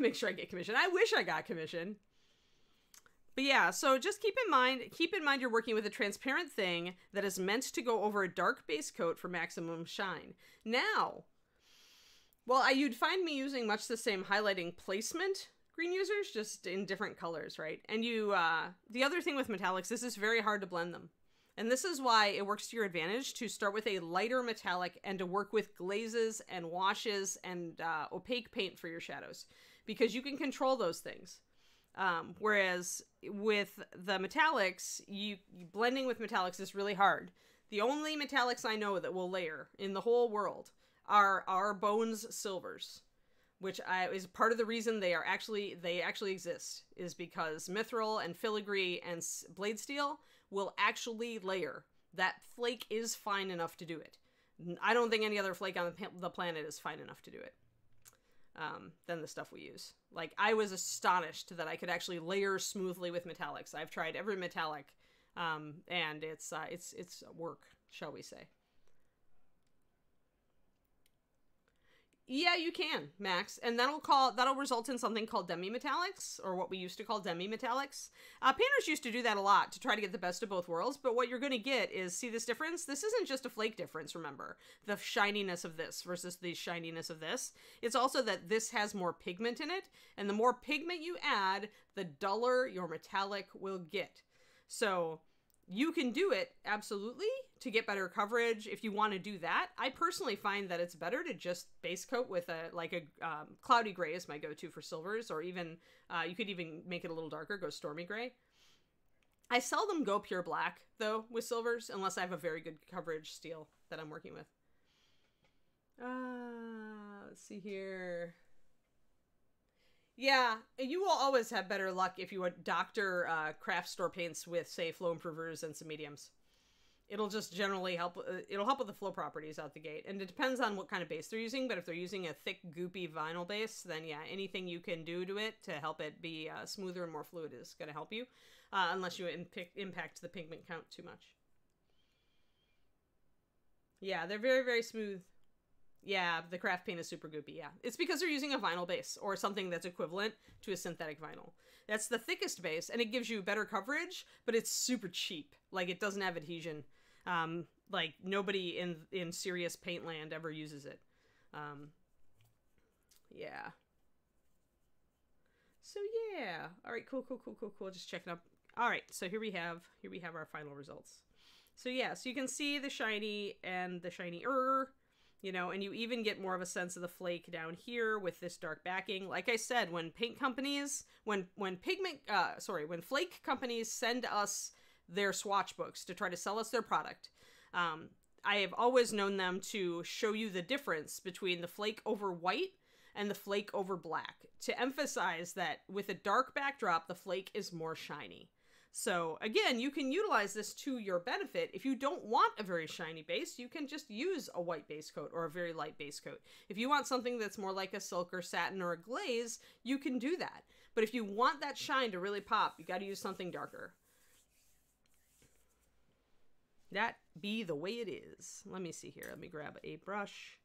Make sure I get commission. I wish I got commission. But yeah, so just keep in mind you're working with a transparent thing that is meant to go over a dark base coat for maximum shine. Now, well, you'd find me using much the same highlighting placement, green users, just in different colors, right? And the other thing with metallics, this is very hard to blend them. And this is why it works to your advantage to start with a lighter metallic and to work with glazes and washes and opaque paint for your shadows, because you can control those things. Whereas with the metallics, blending with metallics is really hard. The only metallics I know that will layer in the whole world are our Bones silvers, which is part of the reason they actually exist, is because mithril and filigree and blade steel will actually layer. That flake is fine enough to do it. I don't think any other flake on the planet is fine enough to do it. Than the stuff we use. Like, I was astonished that I could actually layer smoothly with metallics. I've tried every metallic and it's work, shall we say. Yeah, you can, Max, and that'll result in something called demi-metallics, or what we used to call demi-metallics. Painters used to do that a lot to try to get the best of both worlds, but what you're going to get is, see this difference? This isn't just a flake difference, remember. The shininess of this versus the shininess of this. It's also that this has more pigment in it, and the more pigment you add, the duller your metallic will get. So you can do it, absolutely, to get better coverage if you want to do that. I personally find that it's better to just base coat with a, cloudy gray is my go-to for silvers, or even, you could even make it a little darker, go stormy gray. I seldom go pure black, though, with silvers, unless I have a very good coverage steel that I'm working with. Let's see here. Yeah, you will always have better luck if you doctor craft store paints with, say, flow improvers and some mediums. It'll just generally help. It'll help with the flow properties out the gate. And it depends on what kind of base they're using, but if they're using a thick, goopy vinyl base, then yeah, anything you can do to it to help it be smoother and more fluid is going to help you, unless you impact the pigment count too much. Yeah, they're very, very smooth. Yeah, the craft paint is super goopy, yeah. It's because they're using a vinyl base or something that's equivalent to a synthetic vinyl. That's the thickest base, and it gives you better coverage, but it's super cheap. Like, it doesn't have adhesion. Like, nobody in serious paint land ever uses it. Yeah. So, yeah. All right, cool. Just checking up. All right, so here we have our final results. So, yeah, so you can see the shiny and the shinier. You know, and you even get more of a sense of the flake down here with this dark backing. Like I said, when paint companies, when flake companies send us their swatch books to try to sell us their product, I have always known them to show you the difference between the flake over white and the flake over black to emphasize that with a dark backdrop, the flake is more shiny. So again, you can utilize this to your benefit. If you don't want a very shiny base, you can just use a white base coat or a very light base coat. If you want something that's more like a silk or satin or a glaze, you can do that. But if you want that shine to really pop, you got to use something darker. That be the way it is. Let me see here. Let me grab a brush.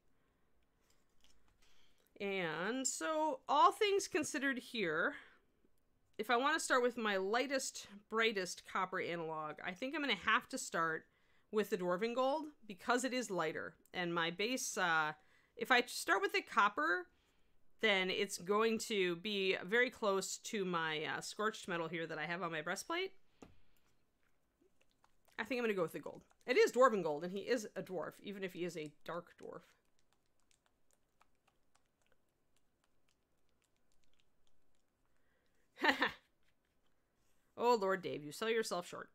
And so all things considered here, if I want to start with my lightest, brightest copper analog, I think I'm going to have to start with the Dwarven Gold because it is lighter. And my base, if I start with the copper, then it's going to be very close to my Scorched Metal here that I have on my breastplate. I think I'm going to go with the gold. It is Dwarven Gold, and he is a dwarf, even if he is a dark dwarf. Oh, Lord Dave, you sell yourself short.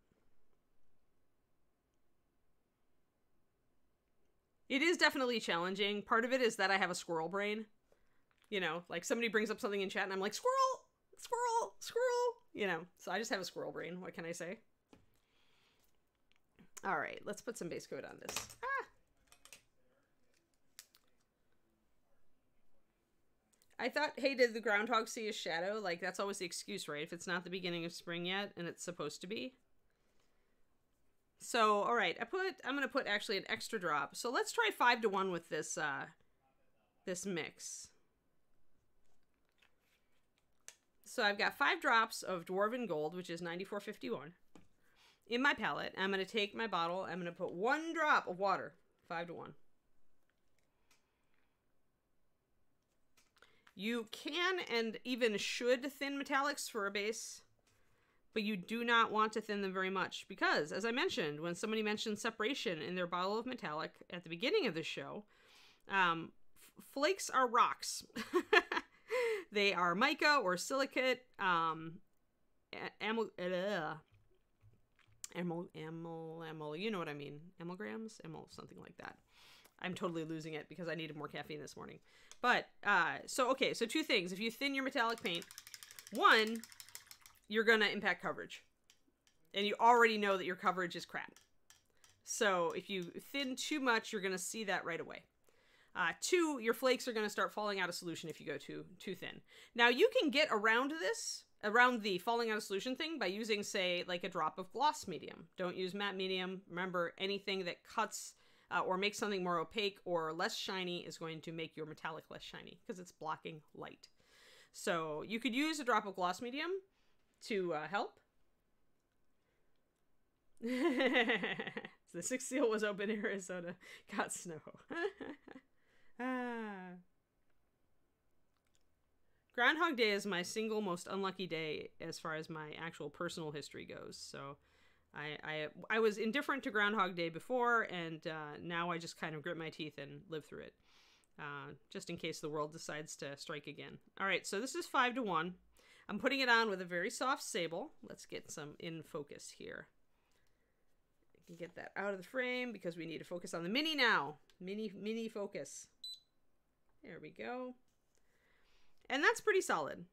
It is definitely challenging. Part of it is that I have a squirrel brain. You know, like somebody brings up something in chat and I'm like, squirrel, squirrel, squirrel. You know, so I just have a squirrel brain. What can I say? All right, let's put some base coat on this. Ah! I thought, hey, did the groundhog see his shadow? Like, that's always the excuse, right? If it's not the beginning of spring yet, and it's supposed to be. So, all right, I'm going to put actually an extra drop. So let's try 5-to-1 with this, this mix. So I've got 5 drops of Dwarven Gold, which is 94.51, in my palette. I'm going to take my bottle. I'm going to put 1 drop of water, 5-to-1. You can and even should thin metallics for a base, but you do not want to thin them very much because, as I mentioned, when somebody mentioned separation in their bottle of metallic at the beginning of the show, flakes are rocks. They are mica or silicate, you know what I mean, amalgams, something like that. I'm totally losing it because I needed more caffeine this morning. But, okay, so 2 things. If you thin your metallic paint, 1, you're going to impact coverage. And you already know that your coverage is crap. So if you thin too much, you're going to see that right away. 2, your flakes are going to start falling out of solution if you go too thin. Now, you can get around this around the falling out of solution thing by using, say, like a drop of gloss medium. Don't use matte medium. Remember, anything that cuts or makes something more opaque or less shiny is going to make your metallic less shiny because it's blocking light. So you could use a drop of gloss medium to help. The sixth seal was open in Arizona. Got snow. Ah. Groundhog Day is my single most unlucky day as far as my actual personal history goes. So I was indifferent to Groundhog Day before, and now I just kind of grit my teeth and live through it. Just in case the world decides to strike again. All right, so this is 5-1. I'm putting it on with a very soft sable. Let's get some in focus here. I can get that out of the frame because we need to focus on the mini now. Mini focus. There we go. And that's pretty solid.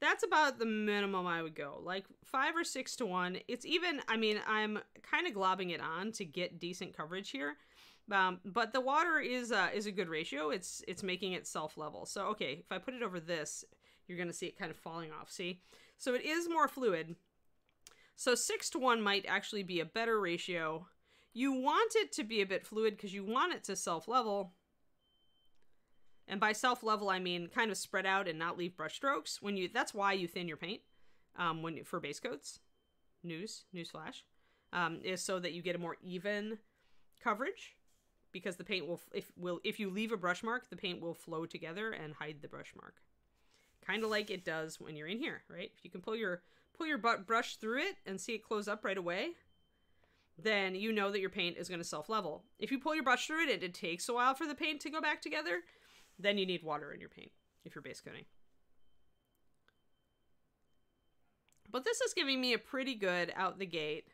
That's about the minimum I would go. Like 5 or 6-1. It's even, I mean, I'm kind of globbing it on to get decent coverage here. But the water is a good ratio. It's making it self-level. So, okay, if I put it over this, you're going to see it kind of falling off, see? So it is more fluid. So 6-1 might actually be a better ratio. You want it to be a bit fluid because you want it to self-level. And by self-level, I mean kind of spread out and not leave brush strokes. When you, that's why you thin your paint for base coats. Newsflash. Is so that you get a more even coverage. Because the paint will if you leave a brush mark, the paint will flow together and hide the brush mark, kind of like it does when you're in here, right? If you can pull your brush through it and see it close up right away, then you know that your paint is going to self-level. If you pull your brush through it and it takes a while for the paint to go back together, then you need water in your paint if you're base coating. But this is giving me a pretty good out the gate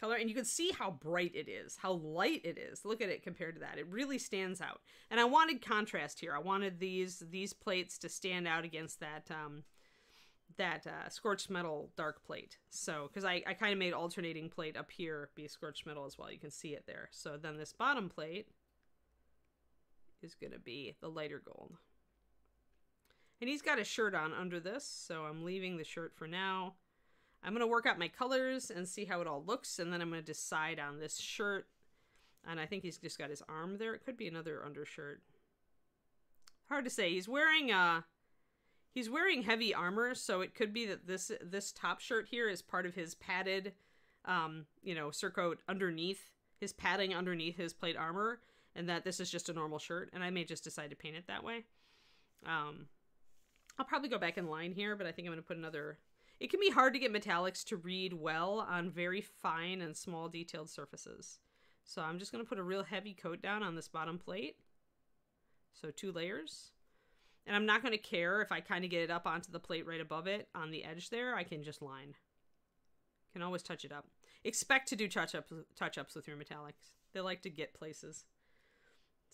color, and you can see how bright it is, how light it is. Look at it compared to that. It really stands out. And I wanted contrast here. I wanted these plates to stand out against that scorched metal dark plate. So, because I kind of made alternating plate up here be scorched metal as well. You can see it there. So then this bottom plate is going to be the lighter gold. And he's got a shirt on under this, so I'm leaving the shirt for now. I'm going to work out my colors and see how it all looks, and then I'm going to decide on this shirt. And I think he's just got his arm there. It could be another undershirt. Hard to say. He's wearing heavy armor, so it could be that this top shirt here is part of his padded, you know, surcoat underneath, his padding underneath his plate armor, and that this is just a normal shirt. And I may just decide to paint it that way. I'll probably go back in line here, but I think I'm going to put another... It can be hard to get metallics to read well on very fine and small detailed surfaces. So I'm just going to put a real heavy coat down on this bottom plate. So 2 layers. And I'm not going to care if I kind of get it up onto the plate right above it on the edge there. I can just line. Can always touch it up. Expect to do touch-ups with your metallics. They like to get places.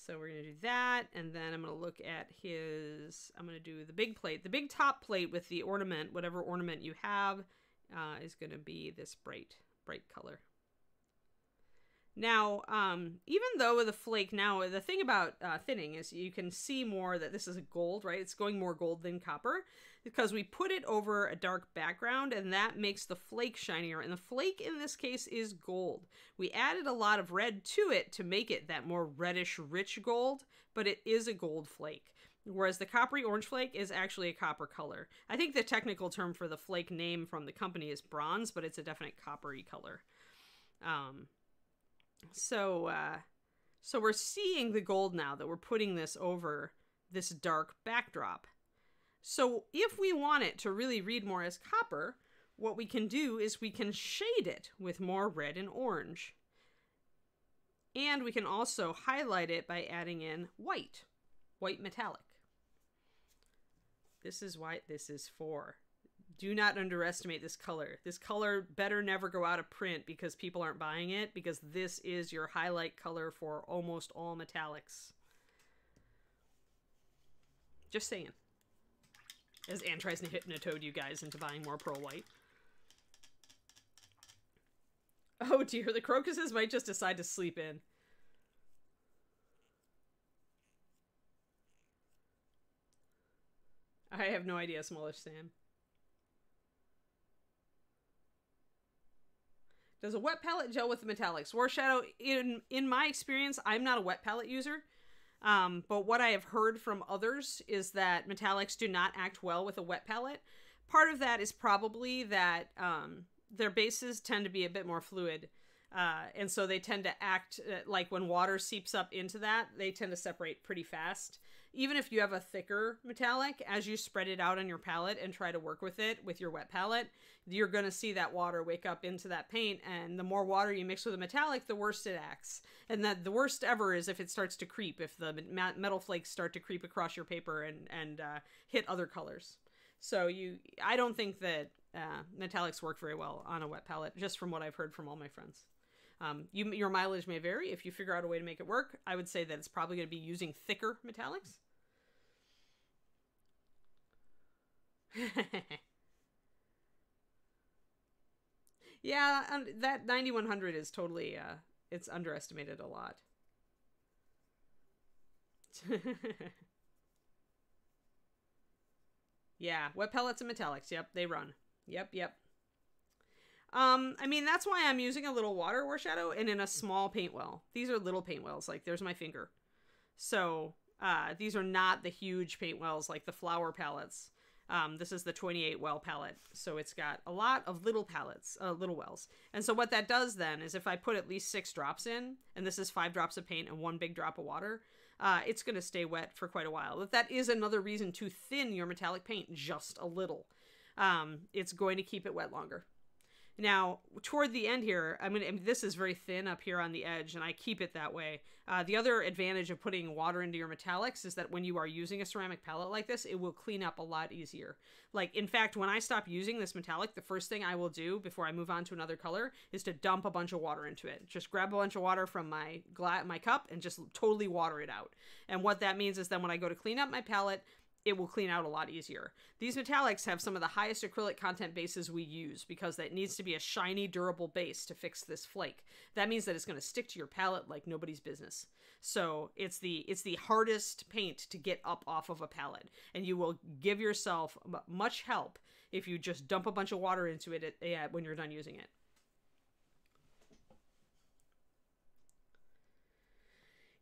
So we're going to do that, and then I'm going to look at his, I'm going to do the big plate. The big top plate with the ornament, whatever ornament you have, is going to be this bright color. Now, even though with a flake now, the thing about thinning is you can see more that this is a gold, right? It's going more gold than copper because we put it over a dark background, and that makes the flake shinier. And the flake in this case is gold. We added a lot of red to it to make it that more reddish, rich gold, but it is a gold flake. Whereas the coppery orange flake is actually a copper color. I think the technical term for the flake name from the company is bronze, but it's a definite coppery color. So we're seeing the gold now that we're putting this over this dark backdrop. So if we want it to really read more as copper, what we can do is we can shade it with more red and orange. And we can also highlight it by adding in white metallic. This is why this is for. Do not underestimate this color. This color better never go out of print because people aren't buying it, because this is your highlight color for almost all metallics. Just saying. As Anne tries to hypnotoad you guys into buying more Pearl White. Oh dear, the crocuses might just decide to sleep in. I have no idea, Smallish Sam. Does a wet palette gel with the metallics? War Shadow, in my experience, I'm not a wet palette user. But what I have heard from others is that metallics do not act well with a wet palette. Part of that is probably that their bases tend to be a bit more fluid. And so they tend to act like when water seeps up into that, they tend to separate pretty fast. Even if you have a thicker metallic, as you spread it out on your palette and try to work with it with your wet palette, you're going to see that water wake up into that paint. And the more water you mix with a metallic, the worse it acts. And that the worst ever is if it starts to creep, if the metal flakes start to creep across your paper and hit other colors. So I don't think that metallics work very well on a wet palette, just from what I've heard from all my friends. Your mileage may vary. If you figure out a way to make it work, I would say that it's probably going to be using thicker metallics. Yeah, that 9100 is totally, it's underestimated a lot. Yeah, wet pellets and metallics. Yep, they run. Yep. I mean, that's why I'm using a little water War Shadow and in a small paint well. These are little paint wells. Like, there's my finger. So, these are not the huge paint wells like the flower palettes. This is the 28 well palette. So it's got a lot of little palettes, little wells. And so what that does then is if I put at least 6 drops in, and this is 5 drops of paint and 1 big drop of water, it's going to stay wet for quite a while. That is another reason to thin your metallic paint just a little. It's going to keep it wet longer. Now, toward the end here, this is very thin up here on the edge, and I keep it that way. The other advantage of putting water into your metallics is that when you are using a ceramic palette like this, it will clean up a lot easier. Like, in fact, when I stop using this metallic, the first thing I will do before I move on to another color is to dump a bunch of water into it. Just grab a bunch of water from my cup and just totally water it out. And what that means is then when I go to clean up my palette, it will clean out a lot easier. These metallics have some of the highest acrylic content bases we use because that needs to be a shiny, durable base to fix this flake. That means that it's going to stick to your palette like nobody's business. So it's the hardest paint to get up off of a palette, and you will give yourself much help if you just dump a bunch of water into it when you're done using it.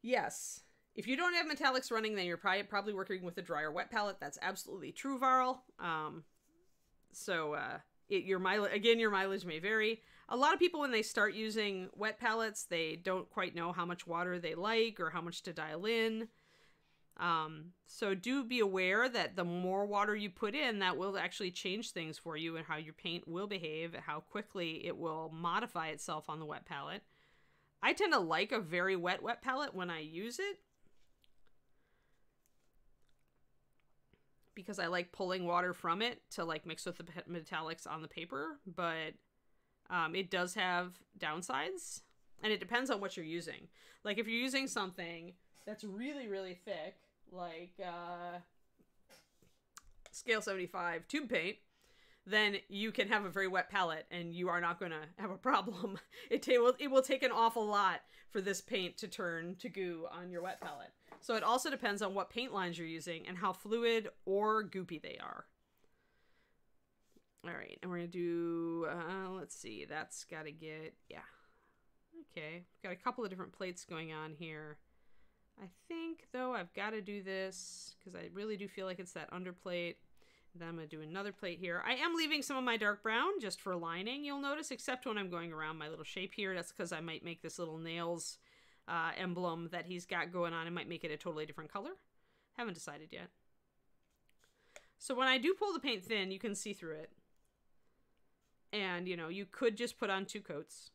Yes. If you don't have metallics running, then you're probably working with a drier wet palette. That's absolutely true, Varl. Your mileage may vary. A lot of people, when they start using wet palettes, they don't quite know how much water they like or how much to dial in. So do be aware that the more water you put in, that will actually change things for you and how your paint will behave, how quickly it will modify itself on the wet palette. I tend to like a very wet palette when I use it, because I like pulling water from it to like mix with the metallics on the paper, but it does have downsides, and it depends on what you're using. Like if you're using something that's really, really thick, like Scale 75 tube paint, then you can have a very wet palette and you are not going to have a problem. It will take an awful lot for this paint to turn to goo on your wet palette. So it also depends on what paint lines you're using and how fluid or goopy they are. All right, and we're going to do, let's see, that's got to get, yeah. Okay, got a couple of different plates going on here. I think, though, I've got to do this because I really do feel like it's that underplate. Then I'm going to do another plate here. I am leaving some of my dark brown just for lining, you'll notice, except when I'm going around my little shape here. That's because I might make this little nails emblem that he's got going on. I might make it a totally different color. Haven't decided yet. So when I do pull the paint thin, you can see through it. And, you know, you could just put on 2 coats.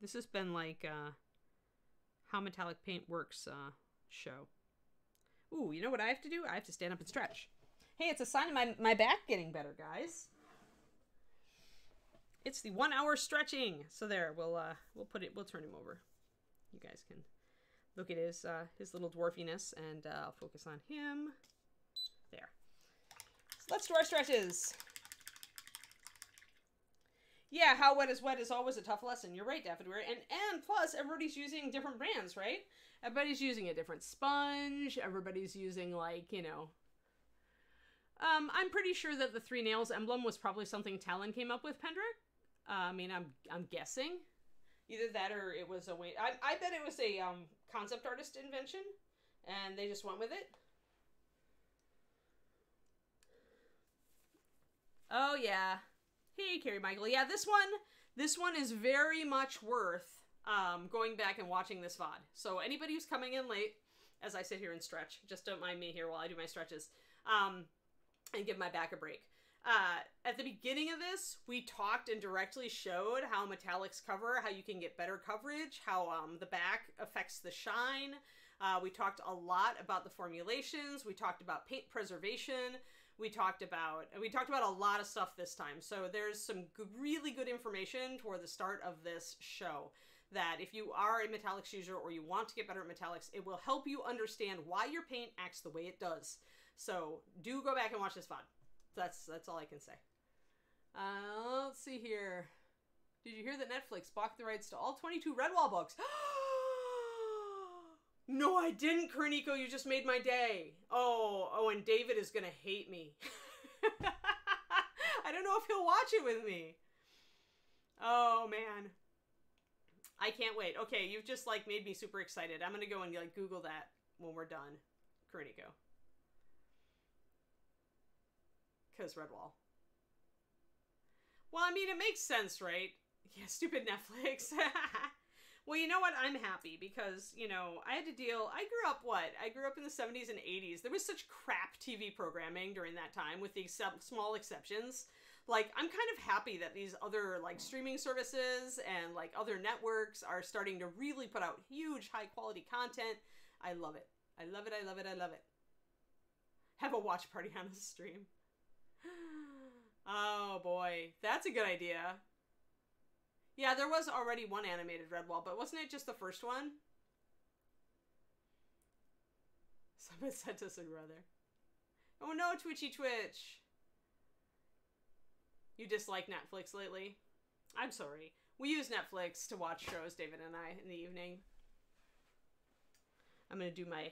This has been like... How metallic paint works show. Ooh, you know what I have to do? I have to stand up and stretch. Hey, it's a sign of my back getting better, guys. It's the 1 hour stretching. So there, we'll turn him over. You guys can look at his little dwarfiness, and I'll focus on him. There. So let's do our stretches. Yeah, how wet is always a tough lesson. You're right, Daffodil. And plus, everybody's using different brands, right? Everybody's using a different sponge. Everybody's using, like, you know, I'm pretty sure that the three nails emblem was probably something Talon came up with, Pendrick. I mean, I'm guessing. Either that or it was a way... I bet it was a concept artist invention, and they just went with it. Oh, yeah. Hey, Carrie Michael. Yeah, this one is very much worth going back and watching this VOD. So anybody who's coming in late, as I sit here and stretch, just don't mind me here while I do my stretches, and give my back a break. At the beginning of this, we talked and directly showed how metallics cover, how you can get better coverage, how the back affects the shine. We talked a lot about the formulations. We talked about paint preservation. We talked about a lot of stuff this time. So there's some really good information toward the start of this show that if you are a metallics user or you want to get better at metallics, it will help you understand why your paint acts the way it does. So do go back and watch this VOD. That's all I can say. Let's see here. Did you hear that Netflix bought the rights to all 22 Redwall books? No, I didn't, Korniko. You just made my day. Oh, and David is going to hate me. I don't know if he'll watch it with me. Oh, man. I can't wait. Okay, you've just, like, made me super excited. I'm going to go and, like, Google that when we're done, Korniko. Because Redwall. Well, I mean, it makes sense, right? Yeah, stupid Netflix. Well, you know what? I'm happy because, you know, I had to deal... I grew up in the 70s and 80s. There was such crap TV programming during that time with these small exceptions. Like, I'm kind of happy that these other, like, streaming services and, like, other networks are starting to really put out huge, high-quality content. I love it. I love it. I love it. I love it. Have a watch party on the stream. Oh, boy. That's a good idea. Yeah, there was already one animated Redwall, but wasn't it just the first one? Someone sent us a brother. Oh no, Twitchy Twitch. You dislike Netflix lately? I'm sorry. We use Netflix to watch shows, David and I, in the evening. I'm going to do my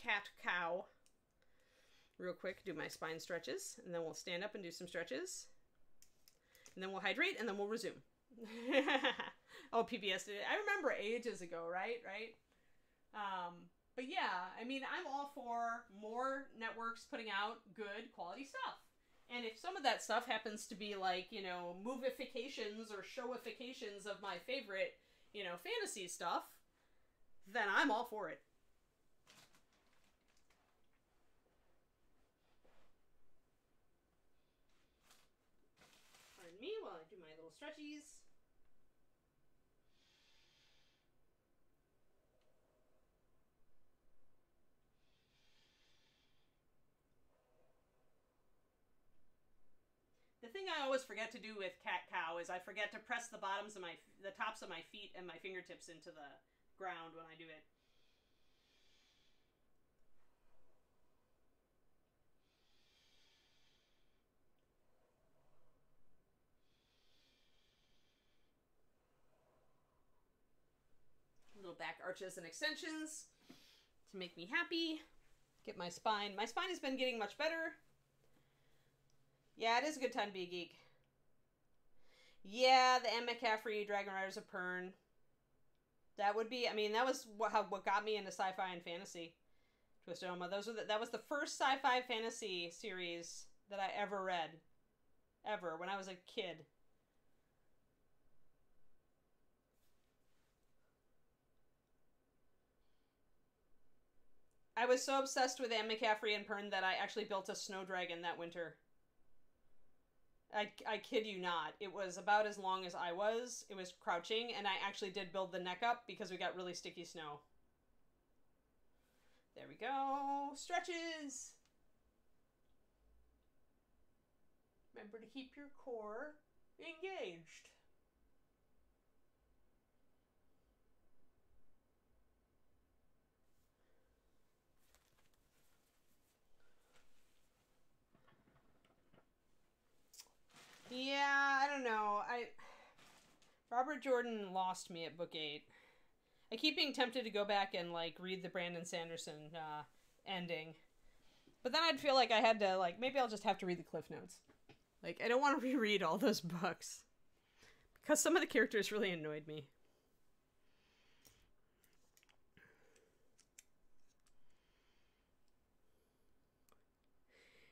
cat-cow real quick, do my spine stretches, and then we'll stand up and do some stretches. And then we'll hydrate, and then we'll resume. Oh, PBS did it. I remember ages ago, right? Right? But yeah, I mean, I'm all for more networks putting out good quality stuff. And if some of that stuff happens to be like, you know, movifications or showifications of my favorite, you know, fantasy stuff, then I'm all for it. Me while I do my little stretchies. The thing I always forget to do with cat cow is I forget to press the bottoms of the tops of my feet and my fingertips into the ground when I do it. Little back arches and extensions to make me happy. Get my spine. My spine has been getting much better. Yeah, it is a good time to be a geek. Yeah, the Anne McCaffrey, Dragon Riders of Pern. That would be, I mean, that was what got me into sci-fi and fantasy. Twisted Oma. That was the first sci-fi fantasy series that I ever read. Ever. When I was a kid. I was so obsessed with Anne McCaffrey and Pern that I actually built a snow dragon that winter. I kid you not. It was about as long as I was. It was crouching, and I actually did build the neck up because we got really sticky snow. There we go. Stretches! Remember to keep your core engaged. Yeah, I don't know. Robert Jordan lost me at book 8. I keep being tempted to go back and, like, read the Brandon Sanderson ending. But then I'd feel like I had to, like, maybe I'll just have to read the Cliff Notes. Like, I don't want to reread all those books. Because some of the characters really annoyed me.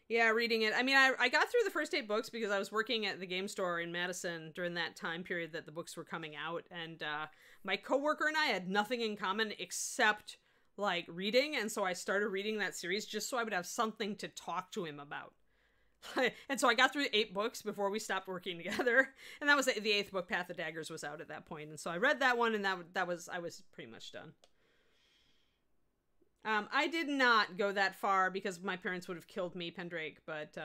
Yeah, reading it. I mean, I got through the first 8 books because I was working at the game store in Madison during that time period that the books were coming out. And my coworker and I had nothing in common except, like, reading. And so I started reading that series just so I would have something to talk to him about. And so I got through 8 books before we stopped working together. And that was the 8th book, Path of Daggers, was out at that point. And so I read that one, and that was, I was pretty much done. I did not go that far because my parents would have killed me, Pendrake, but,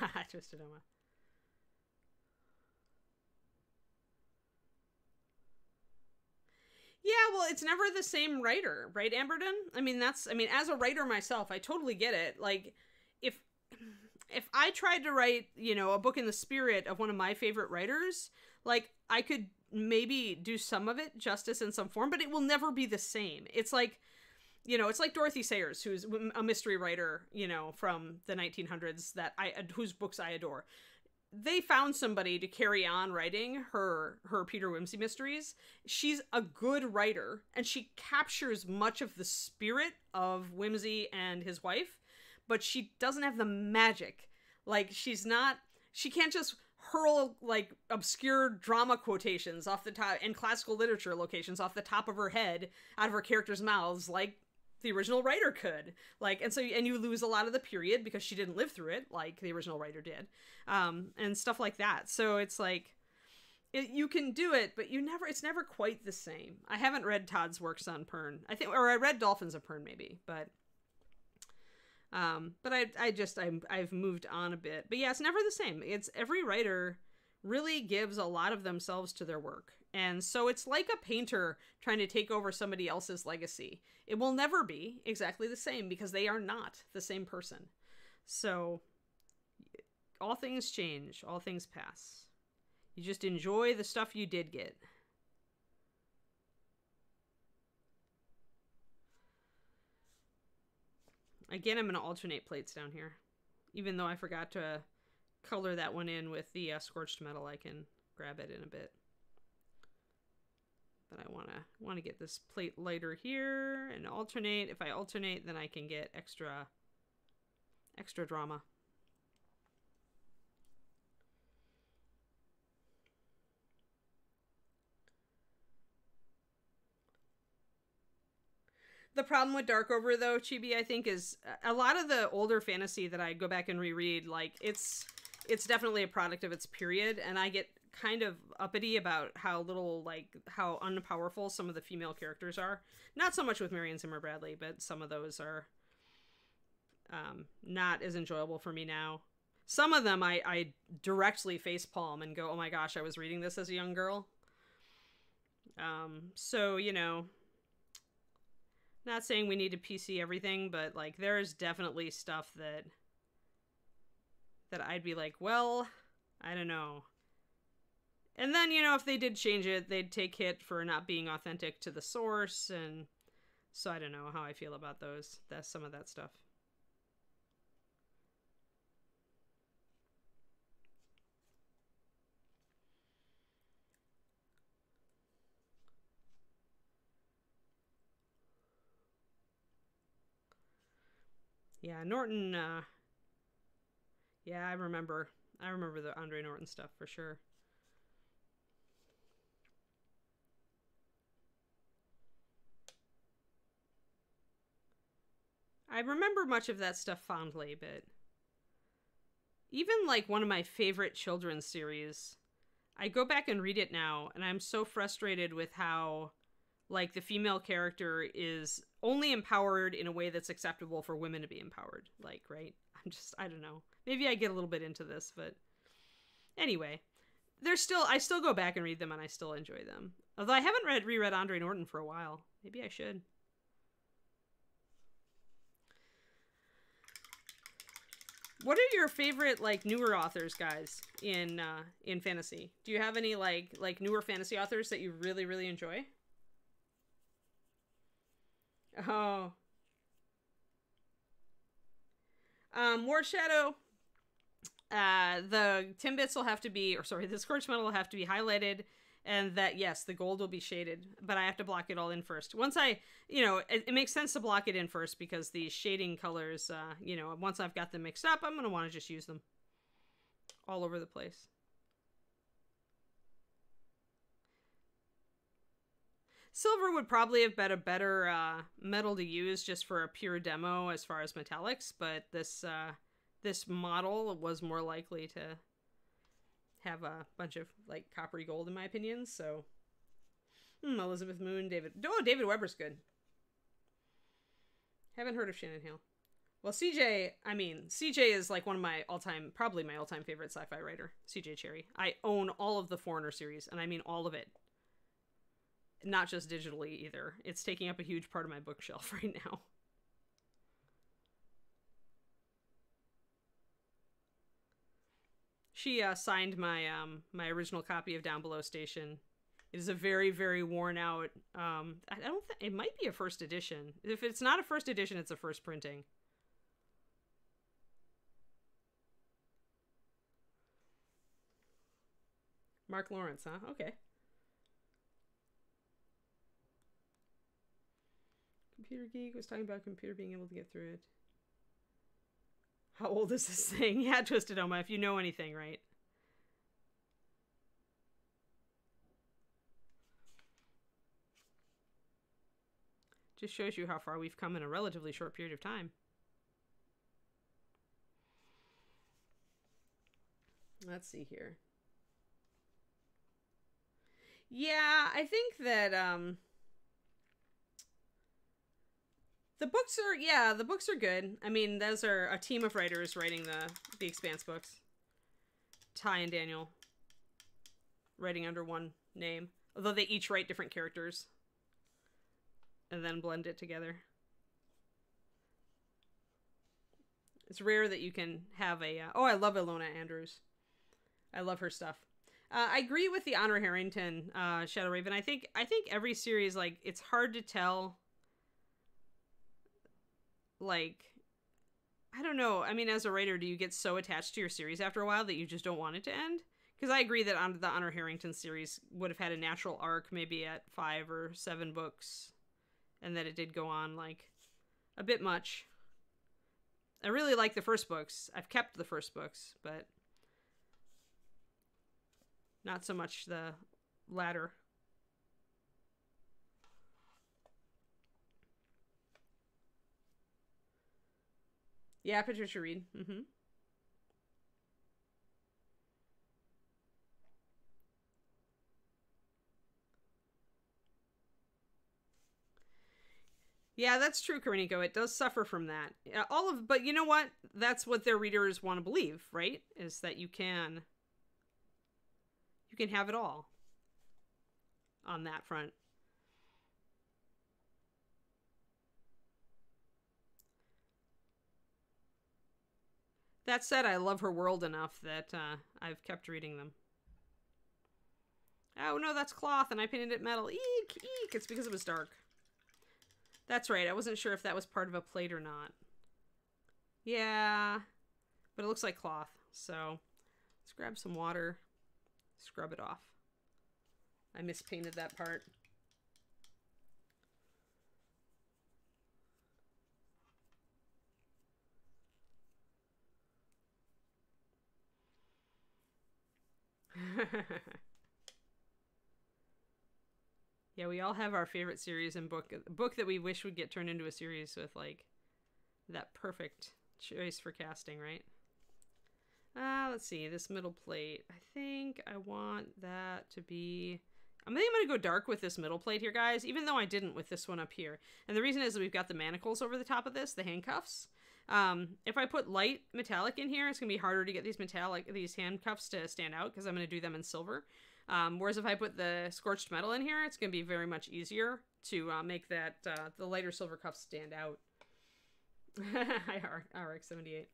haha, Twisted Oma. Yeah, well, it's never the same writer, right, Amberton? I mean, that's, I mean, as a writer myself, I totally get it. Like, if I tried to write, you know, a book in the spirit of one of my favorite writers, like, I could maybe do some of it justice in some form, but it will never be the same. It's like, you know, it's like Dorothy Sayers, who's a mystery writer, you know, from the 1900s that whose books I adore. They found somebody to carry on writing her Peter Wimsey mysteries. She's a good writer and she captures much of the spirit of Wimsey and his wife, but she doesn't have the magic. Like, she can't just hurl, like, obscure drama quotations off the top and classical literature locations off the top of her head out of her characters' mouths like the original writer could. Like, and so, and you lose a lot of the period because she didn't live through it like the original writer did, and stuff like that. So it's like, you can do it, but it's never quite the same. I haven't read Todd's works on Pern, I think, or I read Dolphins of Pern maybe, but I've moved on a bit. But yeah, it's never the same. It's every writer really gives a lot of themselves to their work. And so it's like a painter trying to take over somebody else's legacy. It will never be exactly the same because they are not the same person. So all things change, all things pass. You just enjoy the stuff you did get. Again, I'm going to alternate plates down here. Even though I forgot to color that one in with the Scorched Metal, I can grab it in a bit. But I want to get this plate lighter here and alternate. If I alternate, then I can get extra drama. The problem with Darkover, though, Chibi, I think, is a lot of the older fantasy that I go back and reread, like, it's definitely a product of its period, and I get kind of uppity about how little, like, how unpowerful some of the female characters are. Not so much with Marion Zimmer Bradley, but some of those are not as enjoyable for me now. Some of them I directly facepalm and go, oh my gosh, I was reading this as a young girl. So, you know, not saying we need to PC everything, but, like, there's definitely stuff that I'd be like, well, I don't know. And then, you know, if they did change it, they'd take hit for not being authentic to the source, and so I don't know how I feel about those. That's some of that stuff. Yeah, Norton, yeah, I remember the Andre Norton stuff for sure. I remember much of that stuff fondly, but even, like, one of my favorite children's series, I go back and read it now, and I'm so frustrated with how, like, the female character is only empowered in a way that's acceptable for women to be empowered. Like, right? I don't know. Maybe I get a little bit into this, but anyway, I still go back and read them and I still enjoy them. Although I haven't reread Andre Norton for a while. Maybe I should. What are your favorite, like, newer authors, guys, in fantasy? Do you have any, like newer fantasy authors that you really, really enjoy? Oh. Ward Shadow. The Tin Bitz will have to be, or sorry, the Scorched Metal will have to be highlighted, and that, yes, the gold will be shaded, but I have to block it all in first. Once I, you know, it makes sense to block it in first because the shading colors, you know, once I've got them mixed up, I'm going to want to just use them all over the place. Silver would probably have been a better metal to use just for a pure demo as far as metallics, but this this model was more likely to have a bunch of like coppery gold in my opinion. So Elizabeth Moon, David. Oh, David Weber's good. Haven't heard of Shannon Hale. Well, CJ, I mean, CJ is like one of my all-time, probably my all-time favorite sci-fi writer, CJ Cherry. I own all of the Foreigner series, and I mean all of it. Not just digitally either. It's taking up a huge part of my bookshelf right now. She signed my my original copy of Down Below Station. It is a very, very worn out. I don't think it might be a first edition. If it's not a first edition, it's a first printing. Mark Lawrence, huh? Okay. Computer Geek was talking about computer being able to get through it. How old is this thing? Yeah, Twisted Oma, if you know anything, right? Just shows you how far we've come in a relatively short period of time. Let's see here. Yeah, I think that... The books are, yeah, the books are good. I mean, those are a team of writers writing the Expanse books. Ty and Daniel writing under one name, although they each write different characters and then blend it together. It's rare that you can have a, oh, I love Ilona Andrews. I love her stuff. I agree with the Honor Harrington Shadow Raven. I think every series, like, it's hard to tell. Like, I don't know. I mean, as a writer, do you get so attached to your series after a while that you just don't want it to end? Because I agree that on the Honor Harrington series would have had a natural arc maybe at 5 or 7 books, and that it did go on, like, a bit much. I really like the first books. I've kept the first books, but not so much the latter. Yeah, Patricia Reed. Mm-hmm. Yeah, that's true, Kariniko. It does suffer from that. But you know what? That's what their readers want to believe, right? Is that you can have it all on that front. That said, I love her world enough that I've kept reading them. Oh, no, that's cloth, and I painted it metal. Eek, eek. It's because it was dark. That's right. I wasn't sure if that was part of a plate or not. Yeah, but it looks like cloth. So let's grab some water, scrub it off. I mispainted that part. Yeah, we all have our favorite series and book that we wish would get turned into a series with, like, that perfect choice for casting, right? Let's see, this middle plate. I think I want that to be... I think I'm going to go dark with this middle plate here, guys, even though I didn't with this one up here. And the reason is that we've got the manacles over the top of this, the handcuffs. If I put light metallic in here, it's going to be harder to get these handcuffs to stand out because I'm going to do them in silver. Whereas if I put the Scorched Metal in here, it's going to be very much easier to make that the lighter silver cuffs stand out. Hi, RX78.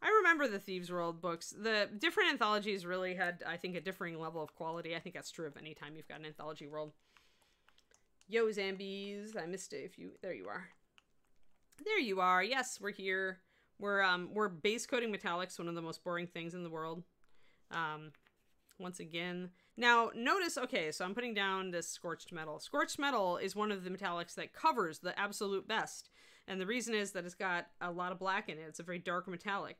I remember the Thieves World books. The different anthologies really had, I think, a differing level of quality. I think that's true of any time you've got an anthology world. Yo, Zambies. I missed it. If you, there you are. There you are. Yes, we're here. We're base coating metallics, one of the most boring things in the world. Once again. Now, notice, okay, so I'm putting down this Scorched Metal. Scorched Metal is one of the metallics that covers the absolute best. And the reason is that it's got a lot of black in it. It's a very dark metallic.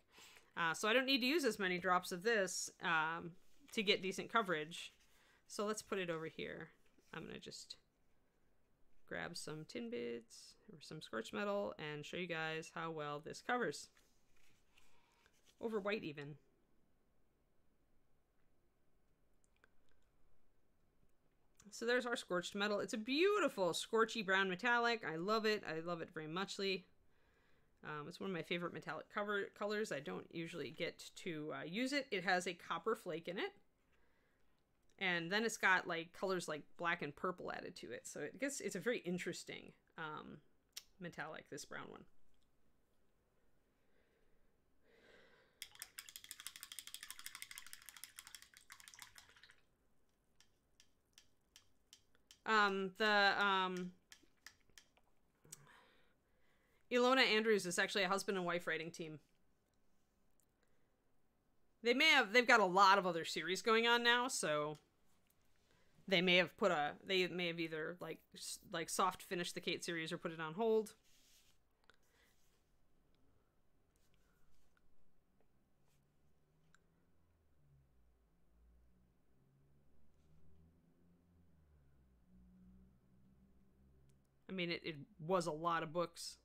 So I don't need to use as many drops of this to get decent coverage. So let's put it over here. I'm going to just grab some Tin Bitz or some Scorched Metal and show you guys how well this covers. Over white even. So there's our Scorched Metal. It's a beautiful scorchy brown metallic. I love it. I love it very muchly. It's one of my favorite metallic colors. I don't usually get to use it. It has a copper flake in it. And then it's got like colors like black and purple added to it. So it gets, it's a very interesting metallic, this brown one. The Ilona Andrews is actually a husband and wife writing team. They may have, they've got a lot of other series going on now, so they may have put a, they may have either like soft finished the Kate series or put it on hold. I mean, it was a lot of books.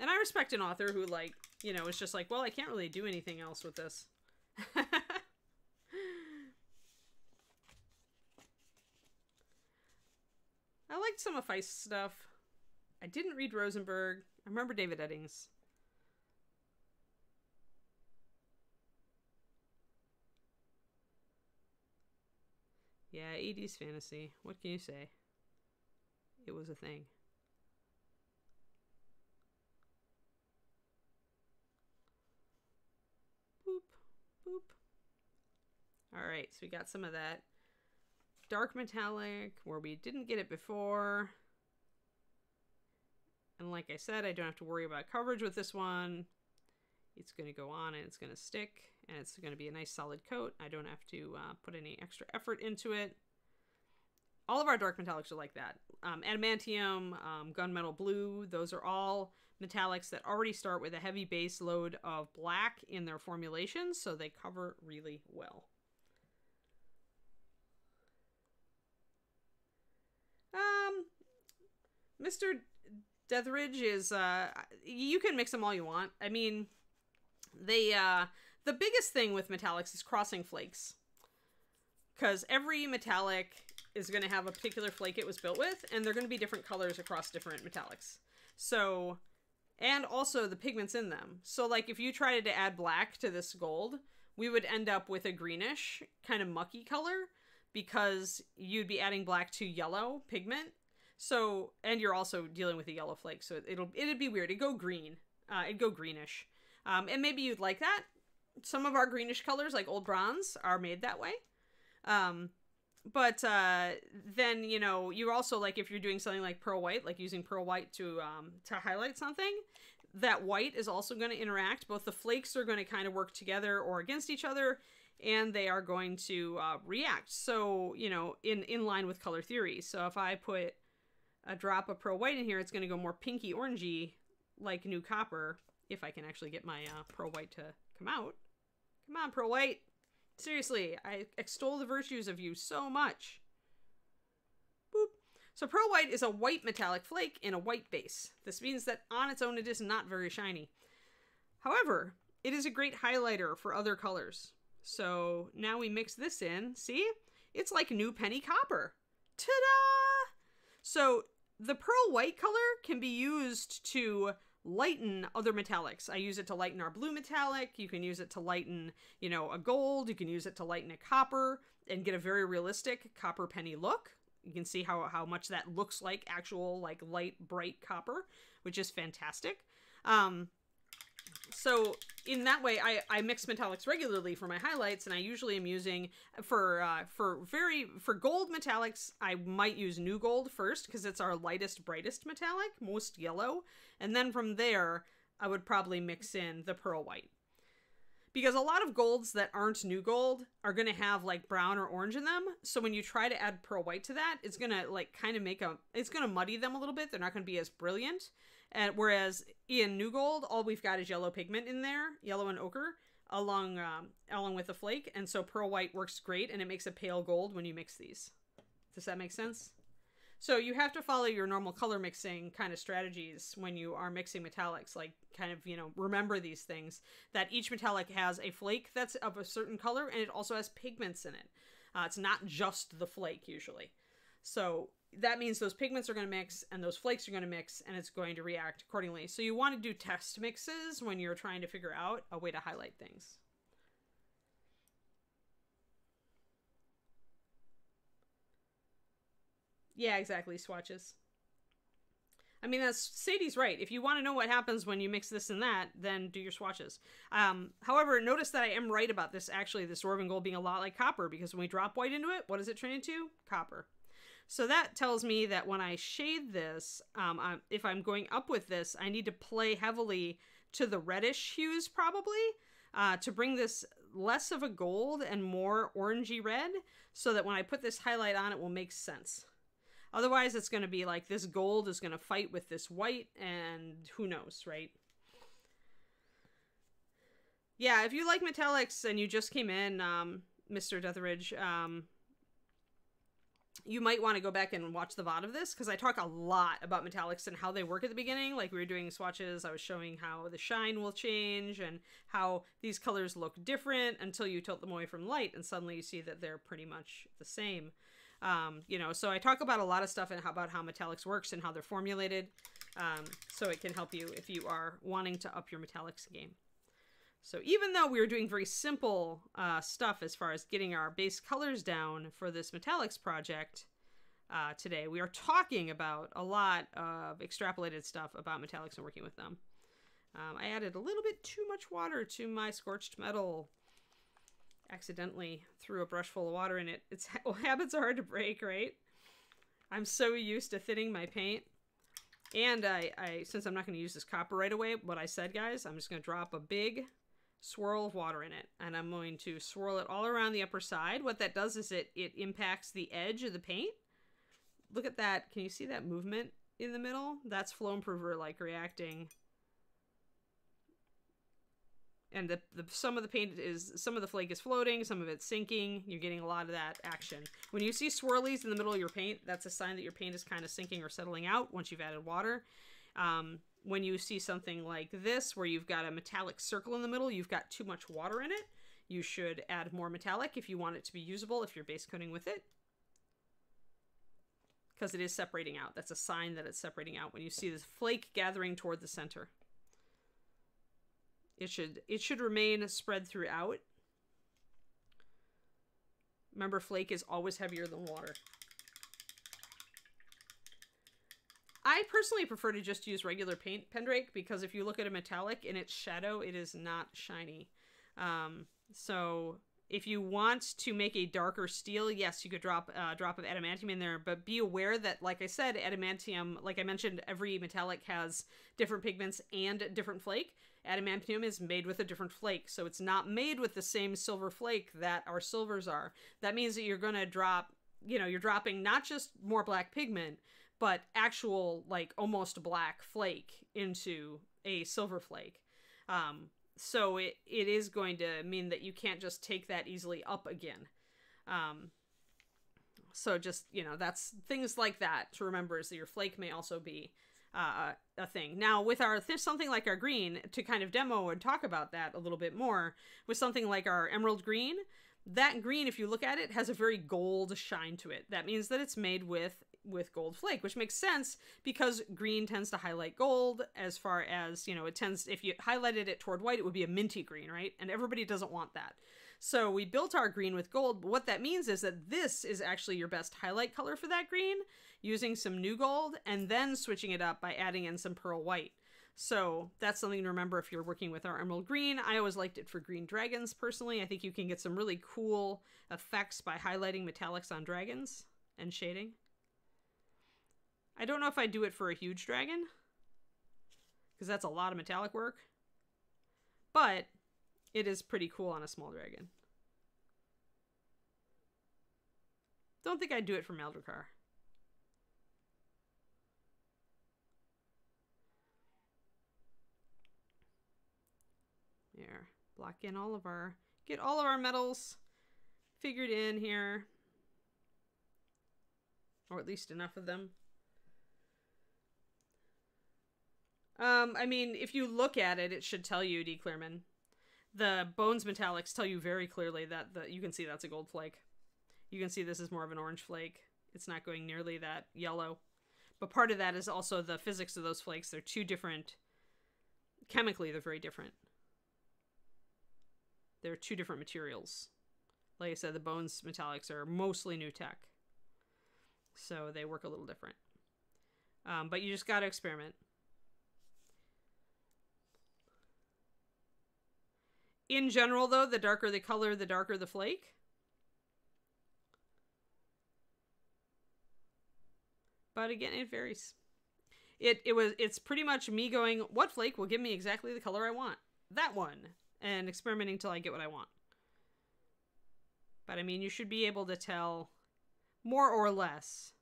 And I respect an author who, like, you know, is just like, well, I can't really do anything else with this. I liked some of Feist's stuff. I didn't read Rosenberg. I remember David Eddings. Yeah, 80s fantasy. What can you say? It was a thing. Boop, boop. All right, so we got some of that dark metallic where we didn't get it before. And like I said, I don't have to worry about coverage with this one. It's going to go on and it's going to stick. And it's going to be a nice solid coat. I don't have to put any extra effort into it. All of our dark metallics are like that. Adamantium, Gunmetal Blue, those are all metallics that already start with a heavy base load of black in their formulations, so they cover really well. Mr. Deathridge is, you can mix them all you want. I mean, they... The biggest thing with metallics is crossing flakes, because every metallic is going to have a particular flake it was built with, and they're going to be different colors across different metallics. So, and also the pigments in them. So like if you tried to add black to this gold, we would end up with a greenish kind of mucky color because you'd be adding black to yellow pigment. So, and you're also dealing with a yellow flake. So it'd be weird. It'd go green. It'd go greenish. And maybe you'd like that. Some of our greenish colors, like old bronze, are made that way. Then, you know, you also, like, if you're doing something like Pearl White, like using Pearl White to highlight something, that white is also going to interact. Both the flakes are going to kind of work together or against each other, and they are going to react. So, you know, in line with color theory. So if I put a drop of Pearl White in here, it's going to go more pinky orangey, like new copper, if I can actually get my Pearl White to... come out. Come on, Pearl White. Seriously, I extol the virtues of you so much. Boop. So Pearl White is a white metallic flake in a white base. This means that on its own it is not very shiny. However, it is a great highlighter for other colors. So now we mix this in. See? It's like new penny copper. Ta-da! So the Pearl White color can be used to... lighten other metallics. I use it to lighten our blue metallic. You can use it to lighten, you know, a gold. You can use it to lighten a copper and get a very realistic copper penny look. You can see how much that looks like actual, like, light, bright copper, which is fantastic. so in that way, I mix metallics regularly for my highlights, and I usually am using, for gold metallics, I might use New Gold first, because it's our lightest, brightest metallic, most yellow, and then from there, I would probably mix in the Pearl White. Because a lot of golds that aren't New Gold are going to have, like, brown or orange in them, so when you try to add Pearl White to that, it's going to, like, kind of make a... It's going to muddy them a little bit. They're not going to be as brilliant. And whereas in New Gold, all we've got is yellow pigment in there, yellow and ochre, along with the flake, and so Pearl White works great, and it makes a pale gold when you mix these. Does that make sense? So you have to follow your normal color mixing kind of strategies when you are mixing metallics, like kind of, you know, remember these things, that each metallic has a flake that's of a certain color and it also has pigments in it. It's not just the flake usually. So that means those pigments are going to mix and those flakes are going to mix and it's going to react accordingly. So you want to do test mixes when you're trying to figure out a way to highlight things. Yeah, exactly, swatches. I mean, that's, Sadie's right. If you want to know what happens when you mix this and that, then do your swatches. However, notice that I am right about this, actually, this Dwarven Gold being a lot like copper, because when we drop white into it, what does it turn into? Copper. So that tells me that when I shade this, if I'm going up with this, I need to play heavily to the reddish hues, probably, to bring this less of a gold and more orangey red, so that when I put this highlight on, it will make sense. Otherwise, it's going to be like this gold is going to fight with this white, and who knows, right? Yeah, if you like metallics and you just came in, Mr. Detheridge, you might want to go back and watch the VOD of this, because I talk a lot about metallics and how they work at the beginning. Like, we were doing swatches, I was showing how the shine will change and how these colors look different until you tilt them away from light, and suddenly you see that they're pretty much the same. You know, so I talk about a lot of stuff and about how metallics works and how they're formulated, so it can help you if you are wanting to up your metallics game. So even though we were doing very simple stuff as far as getting our base colors down for this metallics project today, we are talking about a lot of extrapolated stuff about metallics and working with them. I added a little bit too much water to my Scorched Metal. Accidentally threw a brush full of water in it. Well, habits are hard to break, right? I'm so used to thinning my paint. And since I'm not going to use this copper right away, what I said, guys, I'm just going to drop a big swirl of water in it. And I'm going to swirl it all around the upper side. What that does is it impacts the edge of the paint. Look at that. Can you see that movement in the middle? That's Flow Improver, like, reacting. And some of the paint is, some of the flake is floating, some of it's sinking. You're getting a lot of that action. When you see swirlies in the middle of your paint, that's a sign that your paint is kind of sinking or settling out once you've added water. When you see something like this, where you've got a metallic circle in the middle, you've got too much water in it. You should add more metallic if you want it to be usable, if you're base coating with it. Because it is separating out. That's a sign that it's separating out when you see this flake gathering toward the center. It should remain spread throughout. Remember, flake is always heavier than water. I personally prefer to just use regular paint, Pendrake, because if you look at a metallic in its shadow, it is not shiny. So if you want to make a darker steel, yes, you could drop a drop of adamantium in there, but be aware that, like I said, adamantium, like I mentioned, every metallic has different pigments and different flake. Adamantium is made with a different flake, so it's not made with the same silver flake that our silvers are. That means that you're going to drop, you know, you're dropping not just more black pigment, but actual, like, almost black flake into a silver flake. So it is going to mean that you can't just take that easily up again. So just, you know, that's things like that to remember, is that your flake may also be a thing. Now with something like our green, to kind of demo and talk about that a little bit more, with something like our emerald green, that green, if you look at it, has a very gold shine to it. That means that it's made with gold flake, which makes sense because green tends to highlight gold. As far as, you know, it tends, if you highlighted it toward white, it would be a minty green, right? And everybody doesn't want that. So we built our green with gold, but what that means is that this is actually your best highlight color for that green, using some new gold and then switching it up by adding in some pearl white. So that's something to remember if you're working with our Emerald Green. I always liked it for green dragons, personally. I think you can get some really cool effects by highlighting metallics on dragons and shading. I don't know if I'd do it for a huge dragon, because that's a lot of metallic work. But it is pretty cool on a small dragon. Don't think I'd do it for Maldrakar. There. Block in all of our... Get all of our metals figured in here. Or at least enough of them. I mean, if you look at it, it should tell you, D. Clearman. The Bones metallics tell you very clearly that you can see that's a gold flake. You can see this is more of an orange flake. It's not going nearly that yellow. But part of that is also the physics of those flakes. They're two different... Chemically, they're very different. They're two different materials. Like I said, the Bones metallics are mostly new tech. So they work a little different. But you just got to experiment. In general, though, the darker the color, the darker the flake. But again, it varies. It's pretty much me going, what flake will give me exactly the color I want? That one. And experimenting till I get what I want. But I mean, you should be able to tell more or less.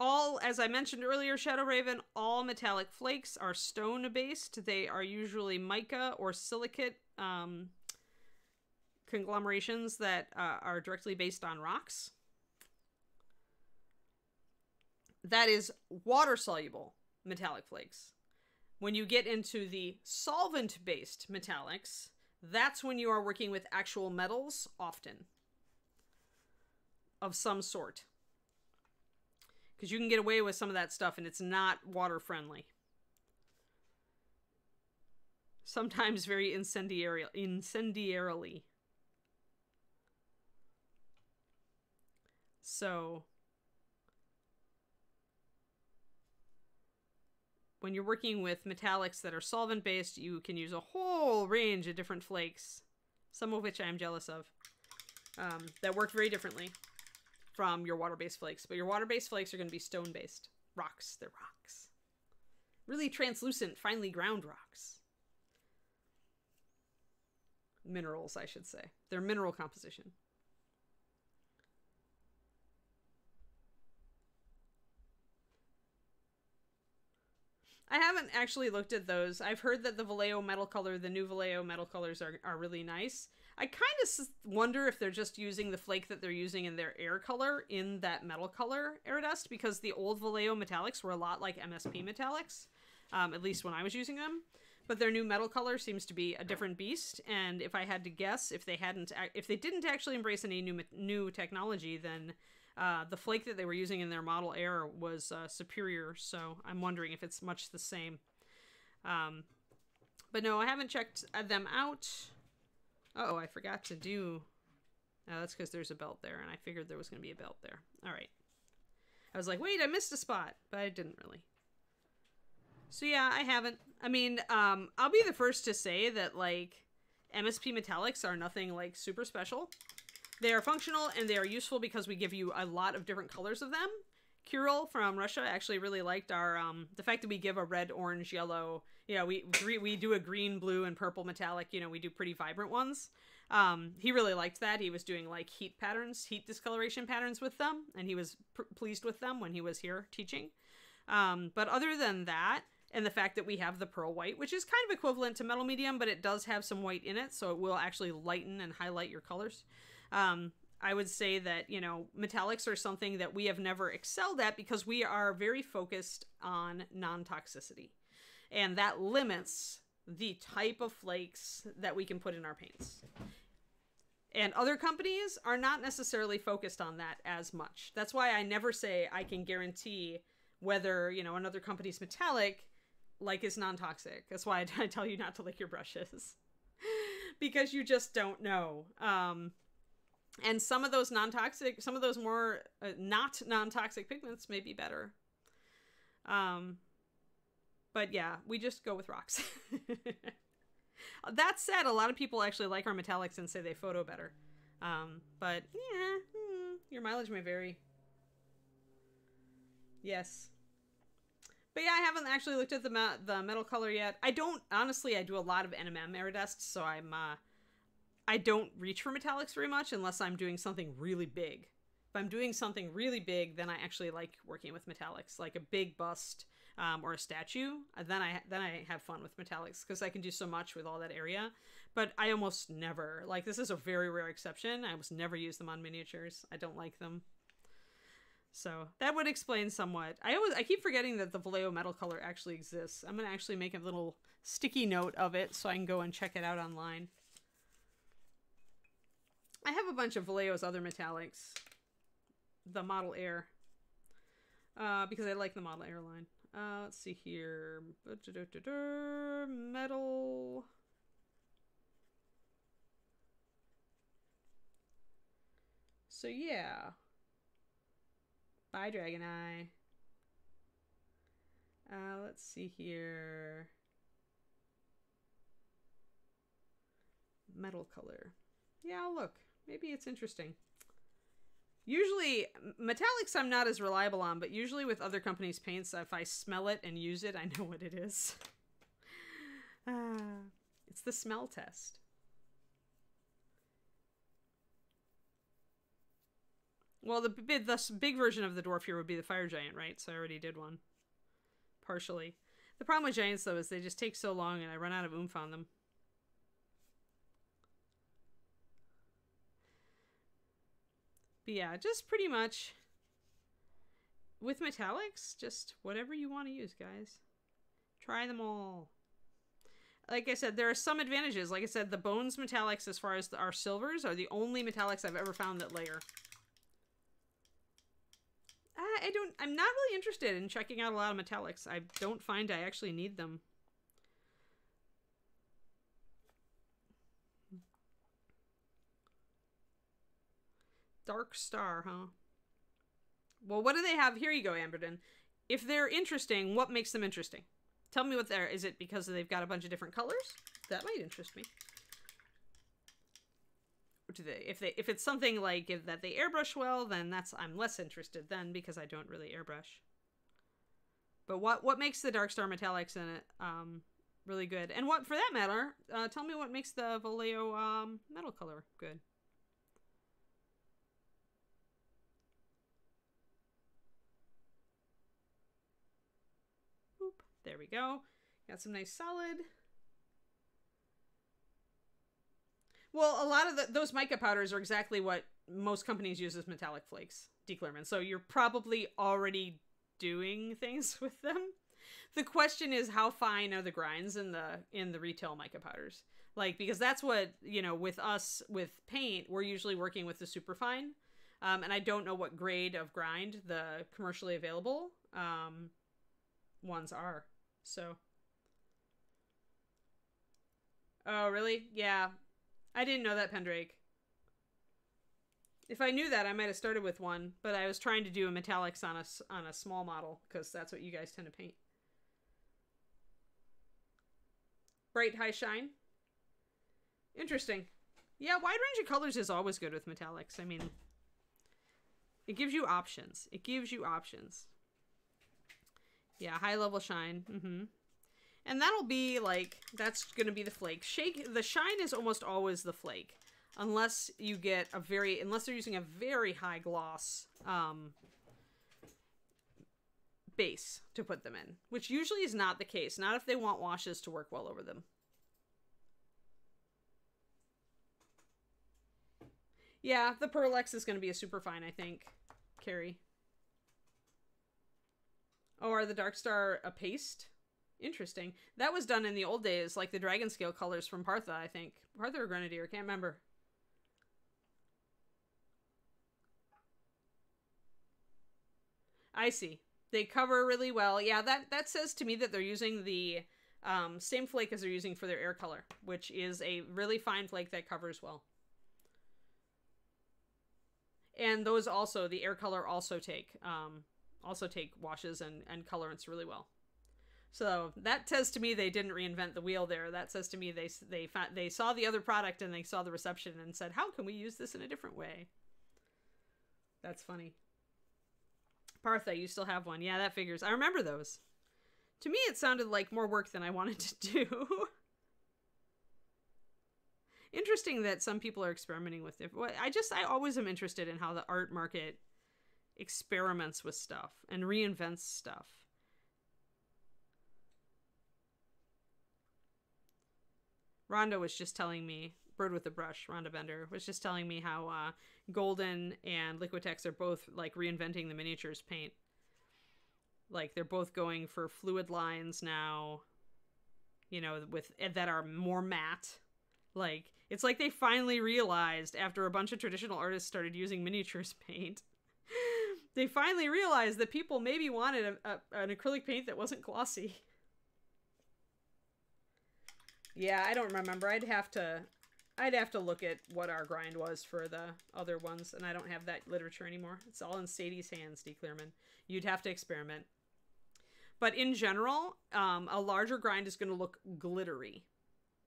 All, as I mentioned earlier, Shadow Raven, all metallic flakes are stone-based. They are usually mica or silicate conglomerations that are directly based on rocks. That is water-soluble metallic flakes. When you get into the solvent-based metallics, that's when you are working with actual metals, often, of some sort. Because you can get away with some of that stuff and it's not water-friendly. Sometimes very incendiarily. So, when you're working with metallics that are solvent-based, you can use a whole range of different flakes. Some of which I am jealous of. That work very differently from your water-based flakes. But your water-based flakes are going to be stone-based. Rocks. They're rocks. Really translucent, finely ground rocks. Minerals, I should say. They're mineral composition. I haven't actually looked at those. I've heard that the Vallejo metal color, the new Vallejo metal colors are really nice. I kind of wonder if they're just using the flake that they're using in their air color in that metal color Aerodust, because the old Vallejo metallics were a lot like MSP metallics, at least when I was using them. But their new metal color seems to be a different beast, and if I had to guess, if they didn't actually embrace any new technology, then the flake that they were using in their model air was superior, so I'm wondering if it's much the same. But no, I haven't checked them out. Uh-oh, I forgot to do... Oh, that's because there's a belt there, and I figured there was going to be a belt there. All right. I was like, wait, I missed a spot, but I didn't really. So yeah, I haven't. I mean, I'll be the first to say that, like, MSP metallics are nothing, like, super special. They are functional and they are useful because we give you a lot of different colors of them. Kirill from Russia actually really liked our the fact that we give a red, orange, yellow. Yeah, we do a green, blue, and purple metallic. You know, we do pretty vibrant ones. He really liked that. He was doing like heat patterns, heat discoloration patterns with them, and he was pleased with them when he was here teaching. But other than that, and the fact that we have the pearl white, which is kind of equivalent to metal medium, but it does have some white in it, so it will actually lighten and highlight your colors. I would say that, you know, metallics are something that we have never excelled at because we are very focused on non-toxicity. And that limits the type of flakes that we can put in our paints. And other companies are not necessarily focused on that as much. That's why I never say I can guarantee whether, you know, another company's metallic, like, is non-toxic. That's why I tell you not to lick your brushes. Because you just don't know. And some of those non-toxic, some of those more not non-toxic pigments may be better. But yeah, we just go with rocks. That said, a lot of people actually like our metallics and say they photo better. But yeah, your mileage may vary. Yes. But yeah, I haven't actually looked at the metal color yet. I don't, honestly, I do a lot of NMM Iridesced, so I'm, I don't reach for metallics very much unless I'm doing something really big. If I'm doing something really big, then I actually like working with metallics, like a big bust or a statue. Then I have fun with metallics because I can do so much with all that area. But I almost never, like, this is a very rare exception. I almost never use them on miniatures. I don't like them. So that would explain somewhat. I keep forgetting that the Vallejo metal color actually exists. I'm gonna actually make a little sticky note of it so I can go and check it out online. I have a bunch of Vallejo's other metallics, the Model Air, because I like the Model Air line. Let's see here, metal. So yeah, by Dragon Eye. Let's see here, metal color. Yeah, I'll look. Maybe it's interesting. Usually, metallics I'm not as reliable on, but usually with other companies' paints, if I smell it and use it, I know what it is. It's the smell test. Well, the big version of the dwarf here would be the fire giant, right? So I already did one. Partially. The problem with giants, though, is they just take so long and I run out of oomph on them. But yeah, just pretty much with metallics, just whatever you want to use, guys. Try them all. Like I said, there are some advantages. Like I said, the Bones metallics, as far as our silvers, are the only metallics I've ever found that layer. I'm not really interested in checking out a lot of metallics. I don't find I actually need them. Dark Star, huh? Well, what do they have? Here you go, Amberden. If they're interesting, what makes them interesting? Tell me what they're... Is it because they've got a bunch of different colors? That might interest me. Or do they, if it's something like that they airbrush well, then that's... I'm less interested then because I don't really airbrush. But what makes the Dark Star metallics in it really good? And what, for that matter, tell me what makes the Vallejo metal color good. There we go. Got some nice solid. Well, a lot of those mica powders are exactly what most companies use as metallic flakes, declerments. So you're probably already doing things with them. The question is, how fine are the grinds in the retail mica powders? Like, because that's what, you know, with us, with paint, we're usually working with the superfine. And I don't know what grade of grind the commercially available ones are. So, oh really? Yeah, I didn't know that, Pendrake. If I knew that, I might have started with one, but I was trying to do a metallics on a small model because that's what you guys tend to paint. Bright High Shine. Interesting. Yeah, wide range of colors is always good with metallics. I mean, it gives you options. It gives you options. Yeah, high level shine. Mm-hmm. And that'll be like, that's going to be the flake. Shake, the shine is almost always the flake. Unless you get a very, unless they're using a very high gloss base to put them in. Which usually is not the case. Not if they want washes to work well over them. Yeah, the Perlex is going to be a super fine, I think, Carrie. Oh, are the Dark Star a paste? Interesting. That was done in the old days, like the dragon scale colors from Partha, I think. Partha or Grenadier, can't remember. I see. They cover really well. Yeah, that says to me that they're using the same flake as they're using for their air color, which is a really fine flake that covers well. And those also, the air color also take washes and colorants really well. So that says to me they didn't reinvent the wheel there. That says to me they saw the other product and they saw the reception and said, how can we use this in a different way? That's funny. Partha, you still have one. Yeah, that figures. I remember those. To me, it sounded like more work than I wanted to do. Interesting that some people are experimenting with it. I always am interested in how the art market experiments with stuff and reinvents stuff. Rhonda was just telling me, Bird with a Brush, Rhonda Bender, was just telling me how Golden and Liquitex are both like reinventing the miniatures paint. Like they're both going for fluid lines now, you know, with that are more matte. Like it's like they finally realized after a bunch of traditional artists started using miniatures paint, they finally realized that people maybe wanted an acrylic paint that wasn't glossy. Yeah, I don't remember. I'd have to look at what our grind was for the other ones, and I don't have that literature anymore. It's all in Sadie's hands, D. Clearman. You'd have to experiment. But in general, a larger grind is going to look glittery,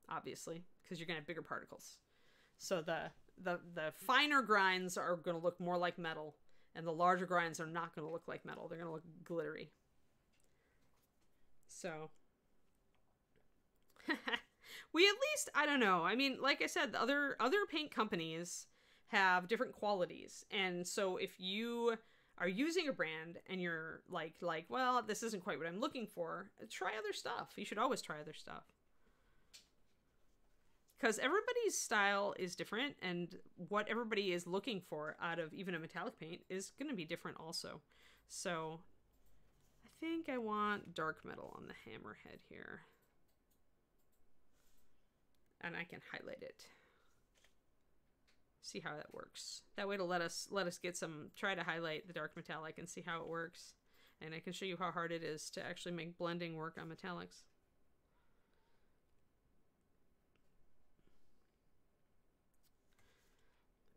obviously, because you're going to have bigger particles. So the finer grinds are going to look more like metal, and the larger grinds are not going to look like metal. They're going to look glittery. So... we at least, I don't know. I mean, like I said, the other paint companies have different qualities. And so if you are using a brand and you're like, well, this isn't quite what I'm looking for, try other stuff. You should always try other stuff. Because everybody's style is different, and what everybody is looking for out of even a metallic paint is going to be different also. So I think I want dark metal on the hammerhead here. And I can highlight it. See how that works. That way to let us get some, try to highlight the dark metallic and see how it works. And I can show you how hard it is to actually make blending work on metallics.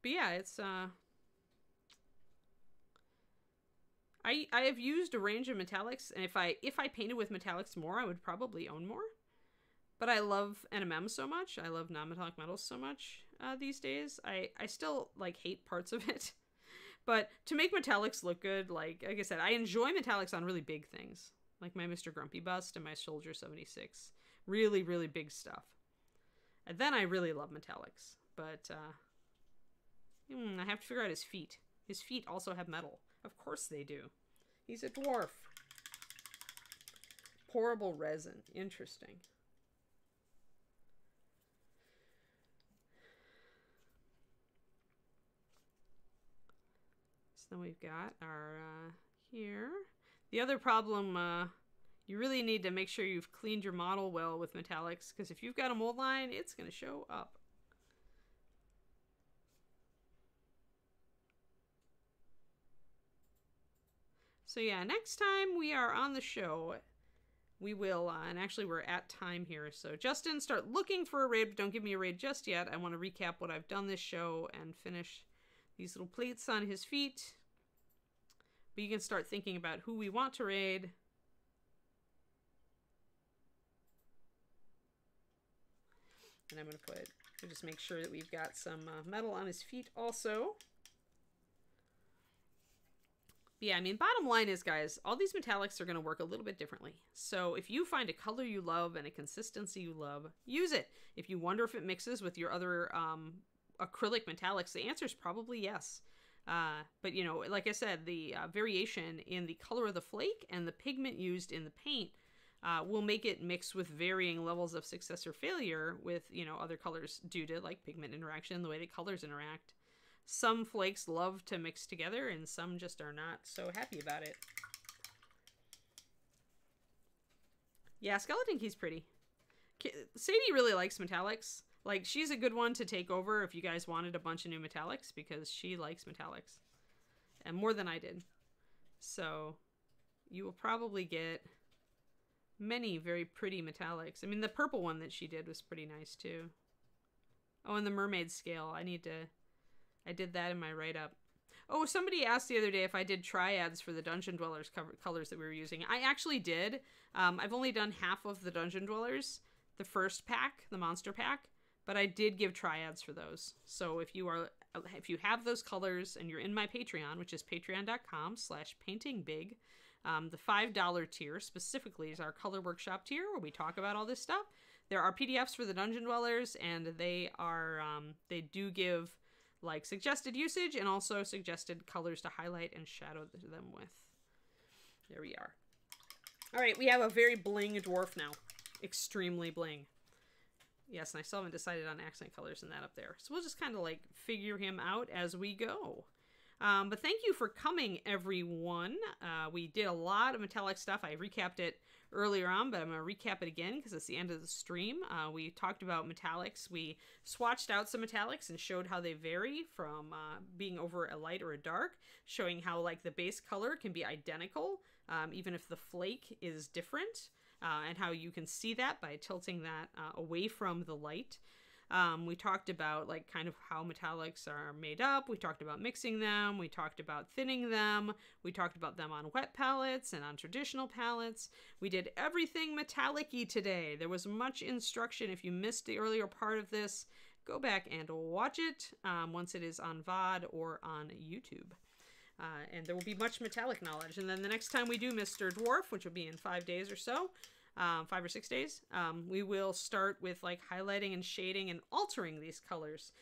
But yeah, it's, I have used a range of metallics, and if I painted with metallics more, I would probably own more. But I love NMM so much. I love non-metallic metals so much these days. I still, like, hate parts of it. But to make metallics look good, like I said, I enjoy metallics on really big things. Like my Mr. Grumpy bust and my Soldier 76. Really, really big stuff. And then I really love metallics. But I have to figure out his feet. His feet also have metal. Of course they do. He's a dwarf. Pourable resin. Interesting. Then we've got our here. The other problem, you really need to make sure you've cleaned your model well with metallics, because if you've got a mold line, it's going to show up. So yeah, next time we are on the show, we will, and actually we're at time here, so Justin, start looking for a raid, but don't give me a raid just yet. I want to recap what I've done this show and finish these little plates on his feet. But you can start thinking about who we want to raid. And I'm going to put, we'll just make sure that we've got some metal on his feet also. But yeah, I mean, bottom line is, guys, all these metallics are going to work a little bit differently. So if you find a color you love and a consistency you love, use it. If you wonder if it mixes with your other acrylic metallics, the answer is probably yes. But, you know, like I said, the variation in the color of the flake and the pigment used in the paint will make it mix with varying levels of success or failure with, you know, other colors due to, like, pigment interaction, the way that colors interact. Some flakes love to mix together and some just are not so happy about it. Yeah, Skeleton Key's pretty. Sadie really likes metallics. Like, she's a good one to take over if you guys wanted a bunch of new metallics, because she likes metallics. And more than I did. So, you will probably get many very pretty metallics. I mean, the purple one that she did was pretty nice, too. Oh, and the mermaid scale. I did that in my write-up. Oh, somebody asked the other day if I did triads for the Dungeon Dwellers colors that we were using. I actually did. I've only done half of the Dungeon Dwellers, the first pack, the monster pack, but I did give triads for those. So if you have those colors and you're in my Patreon, which is patreon.com/paintingbig, the $5 tier specifically is our color workshop tier where we talk about all this stuff. There are PDFs for the Dungeon Dwellers, and they are they do give like suggested usage and also suggested colors to highlight and shadow them with. There we are. All right, we have a very bling dwarf now. Extremely bling. Yes, and I still haven't decided on accent colors and that up there. So we'll just kind of like figure him out as we go. But thank you for coming, everyone. We did a lot of metallic stuff. I recapped it earlier on, but I'm going to recap it again because it's the end of the stream. We talked about metallics. We swatched out some metallics and showed how they vary from being over a light or a dark, showing how like the base color can be identical, even if the flake is different, and how you can see that by tilting that away from the light. We talked about like kind of how metallics are made up. We talked about mixing them. We talked about thinning them. We talked about them on wet palettes and on traditional palettes. We did everything metallic-y today. There was much instruction. If you missed the earlier part of this, go back and watch it once it is on VOD or on YouTube. And there will be much metallic knowledge. And then the next time we do Mr. Dwarf, which will be in 5 days or so, 5 or 6 days, we will start with like highlighting and shading and altering these colors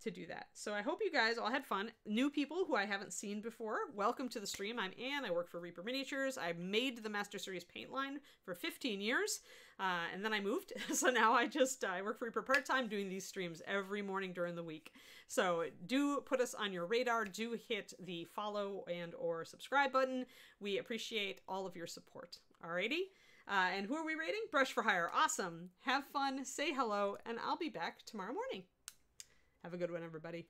to do that. So I hope you guys all had fun. New people who I haven't seen before, welcome to the stream. I'm Anne. I work for Reaper Miniatures. I made the Master Series paint line for 15 years, and then I moved. So now I work for Reaper part-time, doing these streams every morning during the week. So do put us on your radar. Do hit the follow and or subscribe button. We appreciate all of your support. Alrighty. And who are we rating? Brush for Hire. Awesome. Have fun. Say hello. And I'll be back tomorrow morning. Have a good one, everybody.